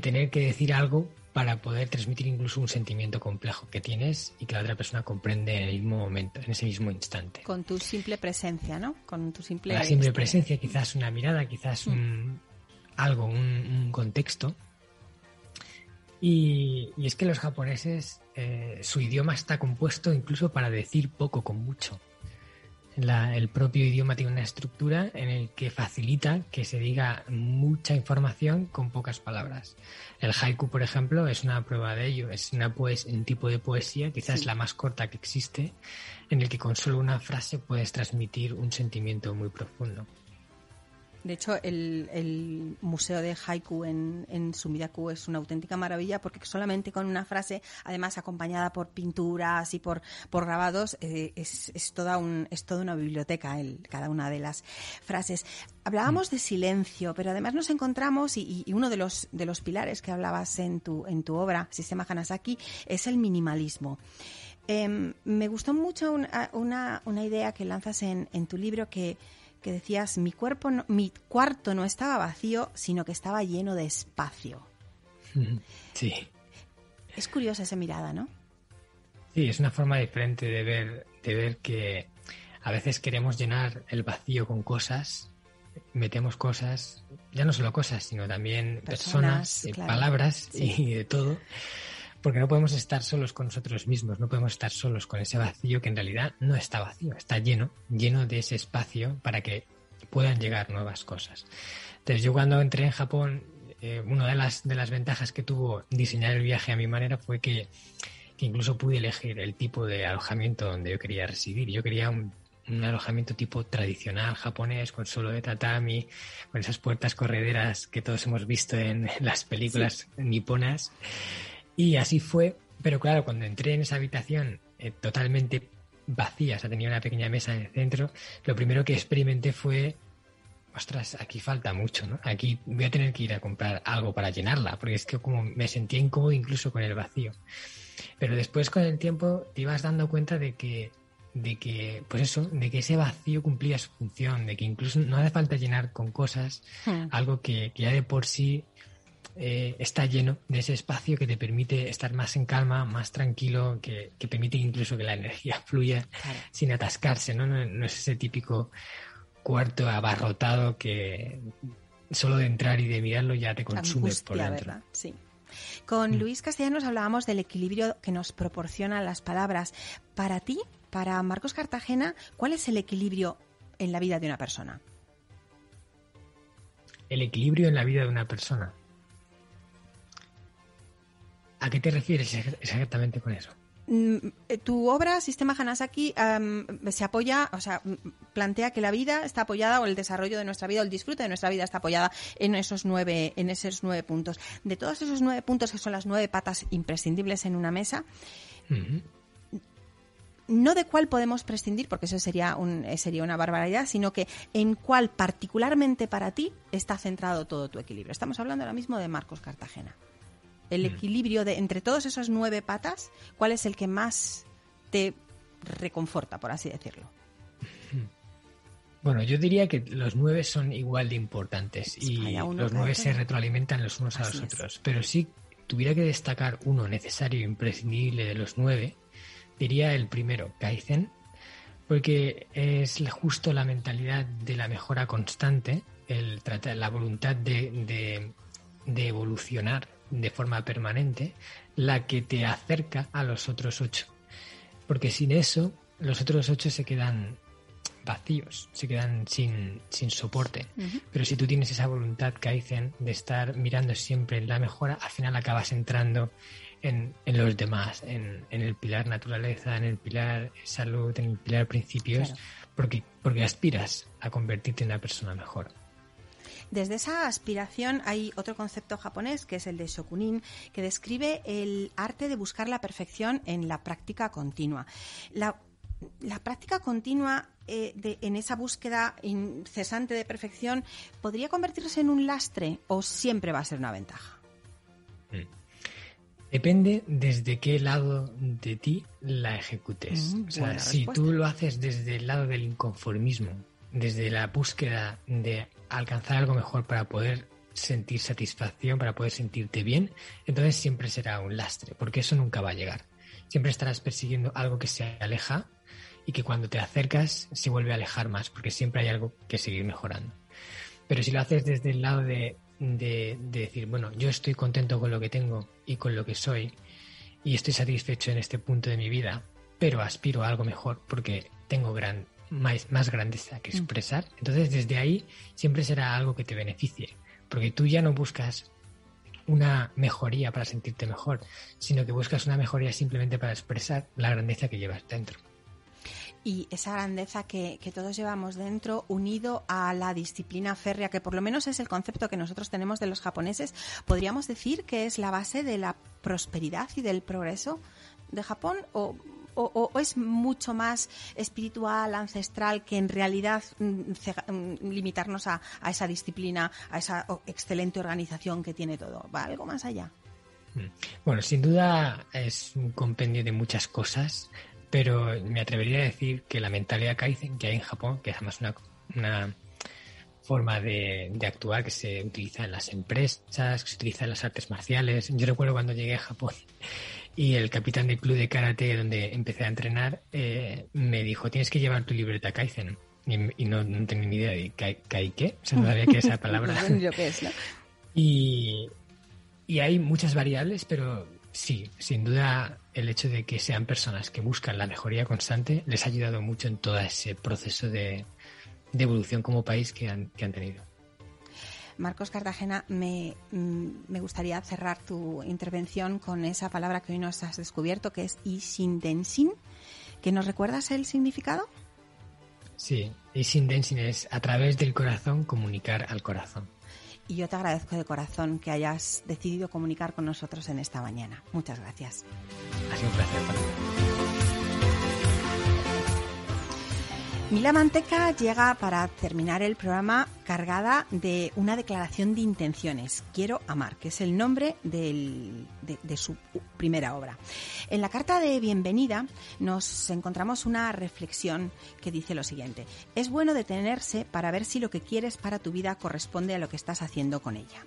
tener que decir algo para poder transmitir incluso un sentimiento complejo que tienes y que la otra persona comprende en el mismo momento, en ese mismo instante. Con tu simple presencia, ¿no? Con tu simple... La simple presencia, quizás una mirada, quizás un contexto. Y es que los japoneses, su idioma está compuesto incluso para decir poco con mucho. El propio idioma tiene una estructura en el que facilita que se diga mucha información con pocas palabras. El haiku, por ejemplo, es una prueba de ello. Es un tipo de poesía, quizás la más corta que existe, en el que con solo una frase puedes transmitir un sentimiento muy profundo. De hecho, el Museo de Haiku en Sumidaku es una auténtica maravilla porque solamente con una frase, además acompañada por pinturas y por grabados, es toda una biblioteca cada una de las frases. Hablábamos de silencio, pero además nos encontramos, y uno de los pilares que hablabas en tu obra, Sistema Hanasaki, es el minimalismo. Me gustó mucho una idea que lanzas en tu libro que decías, mi cuarto no estaba vacío, sino que estaba lleno de espacio. Sí. Es curiosa esa mirada, ¿no? Sí, es una forma diferente de ver que a veces queremos llenar el vacío con cosas, metemos cosas, ya no solo cosas, sino también personas, claro, palabras, sí, y de todo, porque no podemos estar solos con nosotros mismos, no podemos estar solos con ese vacío que en realidad no está vacío, está lleno de ese espacio para que puedan llegar nuevas cosas. Entonces yo cuando entré en Japón, una de las ventajas que tuvo diseñar el viaje a mi manera fue que incluso pude elegir el tipo de alojamiento donde yo quería residir. Yo quería un alojamiento tipo tradicional japonés, con suelo de tatami, con esas puertas correderas que todos hemos visto en las películas niponas. Y así fue, pero claro, cuando entré en esa habitación totalmente vacía, o sea, tenía una pequeña mesa en el centro, lo primero que experimenté fue, ostras, aquí falta mucho, ¿no? Aquí voy a tener que ir a comprar algo para llenarla, porque es que como me sentía incómodo incluso con el vacío. Pero después con el tiempo te ibas dando cuenta de que pues eso, de que ese vacío cumplía su función, de que incluso no hace falta llenar con cosas algo que ya de por sí está lleno de ese espacio que te permite estar más en calma, más tranquilo, que permite incluso que la energía fluya sin atascarse, ¿no? No es ese típico cuarto abarrotado que solo de entrar y de mirarlo ya te consume angustia, por dentro. ¿Verdad? Sí. Con Luis Castellanos hablábamos del equilibrio que nos proporcionan las palabras. Para ti, para Marcos Cartagena, ¿cuál es el equilibrio en la vida de una persona? El equilibrio en la vida de una persona. ¿A qué te refieres exactamente con eso? Tu obra, Sistema Hanasaki, se apoya, o sea, plantea que la vida está apoyada, o el desarrollo de nuestra vida, o el disfrute de nuestra vida está apoyada en esos nueve puntos. De todos esos 9 puntos, que son las 9 patas imprescindibles en una mesa, uh-huh. No de cuál podemos prescindir, porque eso sería una barbaridad, sino que en cuál particularmente para ti está centrado todo tu equilibrio. Estamos hablando ahora mismo de Marcos Cartagena. El equilibrio de entre todas esas 9 patas, ¿cuál es el que más te reconforta, por así decirlo? Bueno, yo diría que los 9 son igual de importantes y los 9 se retroalimentan los unos a los otros. Pero si tuviera que destacar uno necesario e imprescindible de los 9, diría el primero, Kaizen, porque es justo la mentalidad de la mejora constante, la voluntad de evolucionar de forma permanente, la que te acerca a los otros 8. Porque sin eso, los otros 8 se quedan vacíos, se quedan sin soporte. Uh-huh. Pero si tú tienes esa voluntad, Kaizen, de estar mirando siempre la mejora, al final acabas entrando en los demás, en el pilar naturaleza, en el pilar salud, en el pilar principios, claro. porque aspiras a convertirte en una persona mejor. Desde esa aspiración hay otro concepto japonés, que es el de Shokunin, que describe el arte de buscar la perfección en la práctica continua. La práctica continua en esa búsqueda incesante de perfección, ¿podría convertirse en un lastre o siempre va a ser una ventaja? Depende desde qué lado de ti la ejecutes. O sea, si tú lo haces desde el lado del inconformismo, desde la búsqueda de alcanzar algo mejor para poder sentir satisfacción, para poder sentirte bien, entonces siempre será un lastre, porque eso nunca va a llegar. Siempre estarás persiguiendo algo que se aleja y que cuando te acercas se vuelve a alejar más, porque siempre hay algo que seguir mejorando. Pero si lo haces desde el lado de decir, bueno, yo estoy contento con lo que tengo y con lo que soy y estoy satisfecho en este punto de mi vida, pero aspiro a algo mejor porque tengo más grandeza que expresar, entonces desde ahí siempre será algo que te beneficie, porque tú ya no buscas una mejoría para sentirte mejor, sino que buscas una mejoría simplemente para expresar la grandeza que llevas dentro. Y esa grandeza que todos llevamos dentro, unido a la disciplina férrea, que por lo menos es el concepto que nosotros tenemos de los japoneses, ¿podríamos decir que es la base de la prosperidad y del progreso de Japón? ¿O es mucho más espiritual, ancestral, que en realidad limitarnos a esa disciplina, a esa excelente organización que tiene todo? ¿Va algo más allá? Bueno, sin duda es un compendio de muchas cosas, pero me atrevería a decir que la mentalidad Kaizen que hay en Japón, que es además una forma de actuar que se utiliza en las empresas, que se utiliza en las artes marciales. Yo recuerdo cuando llegué a Japón y el capitán del club de karate donde empecé a entrenar me dijo, tienes que llevar tu libreta Kaizen. Y no tenía ni idea de Kai qué. O sea, no sabía qué esa palabra. No sé yo qué es, ¿no? Y hay muchas variables, pero sí, sin duda el hecho de que sean personas que buscan la mejoría constante les ha ayudado mucho en todo ese proceso de evolución como país que han tenido. Marcos Cartagena, me gustaría cerrar tu intervención con esa palabra que hoy nos has descubierto, que es Ishin Denshin, ¿que nos recuerdas el significado? Sí, Ishin Denshin es a través del corazón comunicar al corazón. Y yo te agradezco de corazón que hayas decidido comunicar con nosotros en esta mañana. Muchas gracias. Ha sido un placer para mí. Mila Manteca llega para terminar el programa cargada de una declaración de intenciones, Quiero amar, que es el nombre de su primera obra. En la carta de bienvenida nos encontramos una reflexión que dice lo siguiente: es bueno detenerse para ver si lo que quieres para tu vida corresponde a lo que estás haciendo con ella.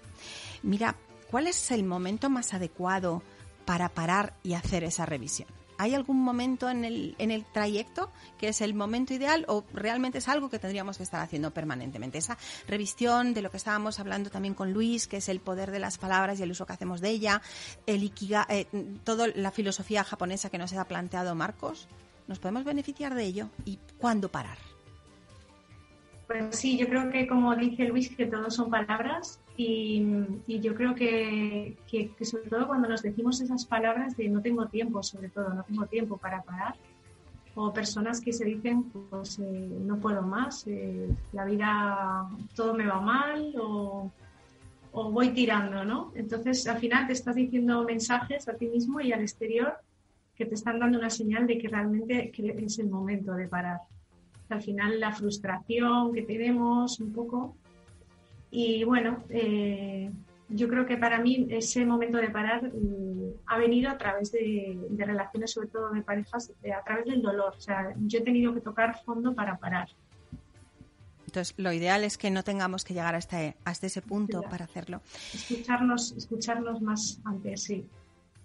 Mira, ¿cuál es el momento más adecuado para parar y hacer esa revisión? ¿Hay algún momento en el trayecto que es el momento ideal o realmente es algo que tendríamos que estar haciendo permanentemente? Esa revisión de lo que estábamos hablando también con Luis, que es el poder de las palabras y el uso que hacemos de ella, el ikigai, toda la filosofía japonesa que nos ha planteado Marcos, ¿nos podemos beneficiar de ello? ¿Y cuándo parar? Pues sí, yo creo que como dice Luis, que todo son palabras y yo creo que sobre todo cuando nos decimos esas palabras de no tengo tiempo, sobre todo, no tengo tiempo para parar, o personas que se dicen, pues no puedo más, la vida, todo me va mal o voy tirando, ¿no? Entonces al final te estás diciendo mensajes a ti mismo y al exterior que te están dando una señal de que realmente es el momento de parar. Al final la frustración que tenemos un poco y bueno, yo creo que para mí ese momento de parar ha venido a través de relaciones, sobre todo de parejas, a través del dolor. O sea, yo he tenido que tocar fondo para parar. Entonces lo ideal es que no tengamos que llegar hasta ese punto, claro, para hacerlo. Escucharnos más antes, sí.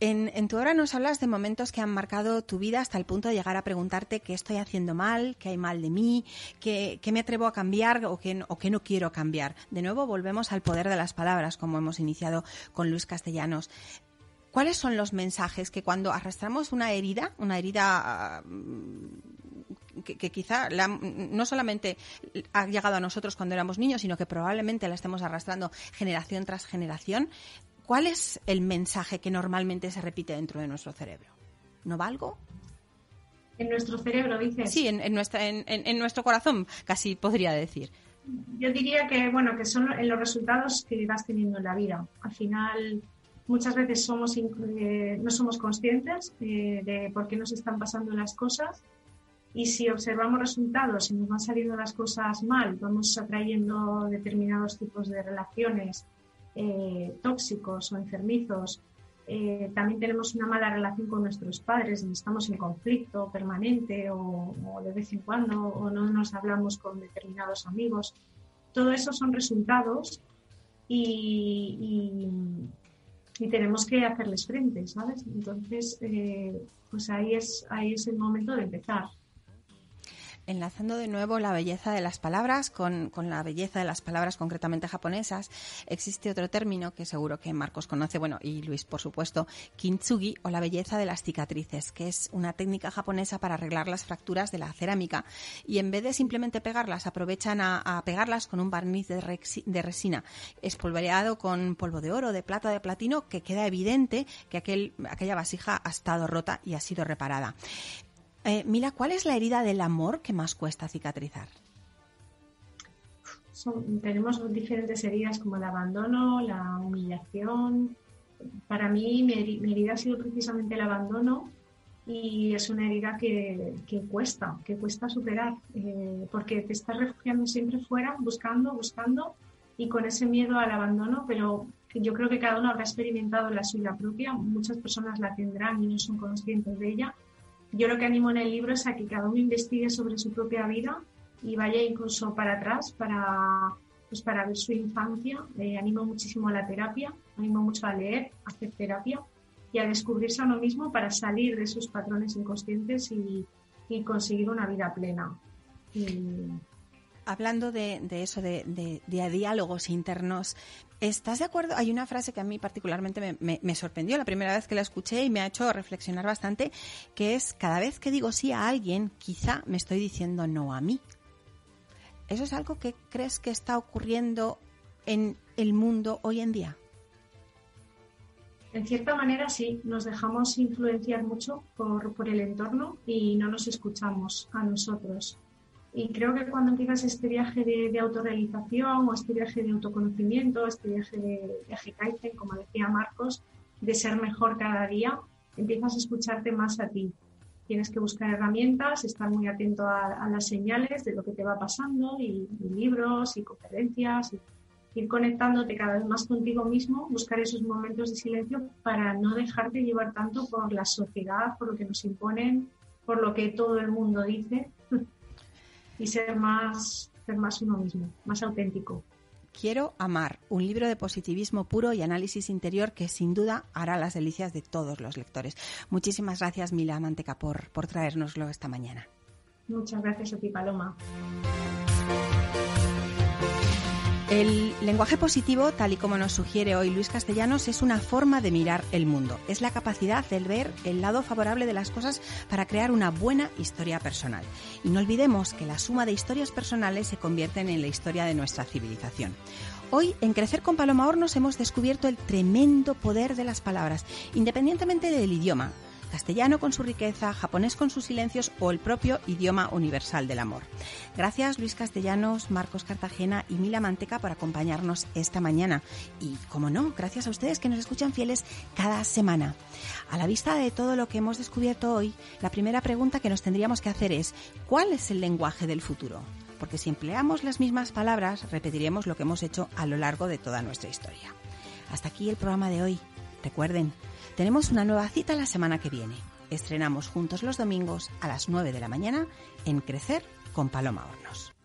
En tu obra nos hablas de momentos que han marcado tu vida hasta el punto de llegar a preguntarte qué estoy haciendo mal, qué hay mal de mí, qué me atrevo a cambiar o qué no quiero cambiar. De nuevo volvemos al poder de las palabras, como hemos iniciado con Luis Castellanos. ¿Cuáles son los mensajes que cuando arrastramos una herida que quizá no solamente ha llegado a nosotros cuando éramos niños, sino que probablemente la estemos arrastrando generación tras generación? ¿Cuál es el mensaje que normalmente se repite dentro de nuestro cerebro? ¿No valgo? ¿En nuestro cerebro, dices? Sí, en nuestro corazón, casi podría decir. Yo diría que, bueno, que son en los resultados que vas teniendo en la vida. Al final, muchas veces no somos conscientes de por qué nos están pasando las cosas y si observamos resultados, si nos van saliendo las cosas mal, vamos atrayendo determinados tipos de relaciones, tóxicos o enfermizos, también tenemos una mala relación con nuestros padres, estamos en conflicto permanente o de vez en cuando o no nos hablamos con determinados amigos. Todo eso son resultados y tenemos que hacerles frente, ¿sabes? Entonces, pues ahí es el momento de empezar. Enlazando de nuevo la belleza de las palabras con la belleza de las palabras concretamente japonesas, existe otro término que seguro que Marcos conoce, bueno, y Luis, por supuesto, kintsugi, o la belleza de las cicatrices, que es una técnica japonesa para arreglar las fracturas de la cerámica. Y en vez de simplemente pegarlas, aprovechan a pegarlas con un barniz de resina espolvoreado con polvo de oro, de plata, de platino, que queda evidente que aquella vasija ha estado rota y ha sido reparada. Mila, ¿cuál es la herida del amor que más cuesta cicatrizar? Tenemos diferentes heridas como el abandono, la humillación. Para mí mi herida ha sido precisamente el abandono y es una herida que cuesta superar porque te estás refugiando siempre fuera, buscando y con ese miedo al abandono, pero yo creo que cada uno habrá experimentado la suya propia, muchas personas la tendrán y no son conscientes de ella. Yo lo que animo en el libro es a que cada uno investigue sobre su propia vida y vaya incluso para atrás para ver su infancia. Animo muchísimo a la terapia, animo mucho a leer, a hacer terapia y a descubrirse a uno mismo para salir de esos patrones inconscientes y conseguir una vida plena. Hablando de eso, de diálogos internos, ¿estás de acuerdo? Hay una frase que a mí particularmente me sorprendió la primera vez que la escuché y me ha hecho reflexionar bastante, que es: cada vez que digo sí a alguien, quizá me estoy diciendo no a mí. ¿Eso es algo que crees que está ocurriendo en el mundo hoy en día? En cierta manera sí, nos dejamos influenciar mucho por el entorno y no nos escuchamos a nosotros. Y creo que cuando empiezas este viaje de autorrealización o este viaje de autoconocimiento, este viaje de Kaizen, como decía Marcos, de ser mejor cada día, empiezas a escucharte más a ti. Tienes que buscar herramientas, estar muy atento a las señales de lo que te va pasando, y libros, y conferencias, y ir conectándote cada vez más contigo mismo, buscar esos momentos de silencio para no dejarte llevar tanto por la sociedad, por lo que nos imponen, por lo que todo el mundo dice. Y ser más uno mismo, más auténtico. Quiero amar, un libro de positivismo puro y análisis interior que sin duda hará las delicias de todos los lectores. Muchísimas gracias, Mila Manteca, por traérnoslo esta mañana. Muchas gracias a ti, Paloma. El lenguaje positivo, tal y como nos sugiere hoy Luis Castellanos, es una forma de mirar el mundo. Es la capacidad de ver el lado favorable de las cosas para crear una buena historia personal. Y no olvidemos que la suma de historias personales se convierten en la historia de nuestra civilización. Hoy, en Crecer con Paloma Hornos, hemos descubierto el tremendo poder de las palabras, independientemente del idioma. Castellano con su riqueza, japonés con sus silencios o el propio idioma universal del amor. Gracias Luis Castellanos, Marcos Cartagena y Mila Manteca por acompañarnos esta mañana. Y, como no, gracias a ustedes que nos escuchan fieles cada semana. A la vista de todo lo que hemos descubierto hoy, la primera pregunta que nos tendríamos que hacer es: ¿cuál es el lenguaje del futuro? Porque si empleamos las mismas palabras, repetiremos lo que hemos hecho a lo largo de toda nuestra historia. Hasta aquí el programa de hoy. Recuerden, tenemos una nueva cita la semana que viene. Estrenamos juntos los domingos a las 9 de la mañana en Crecer con Paloma Hornos.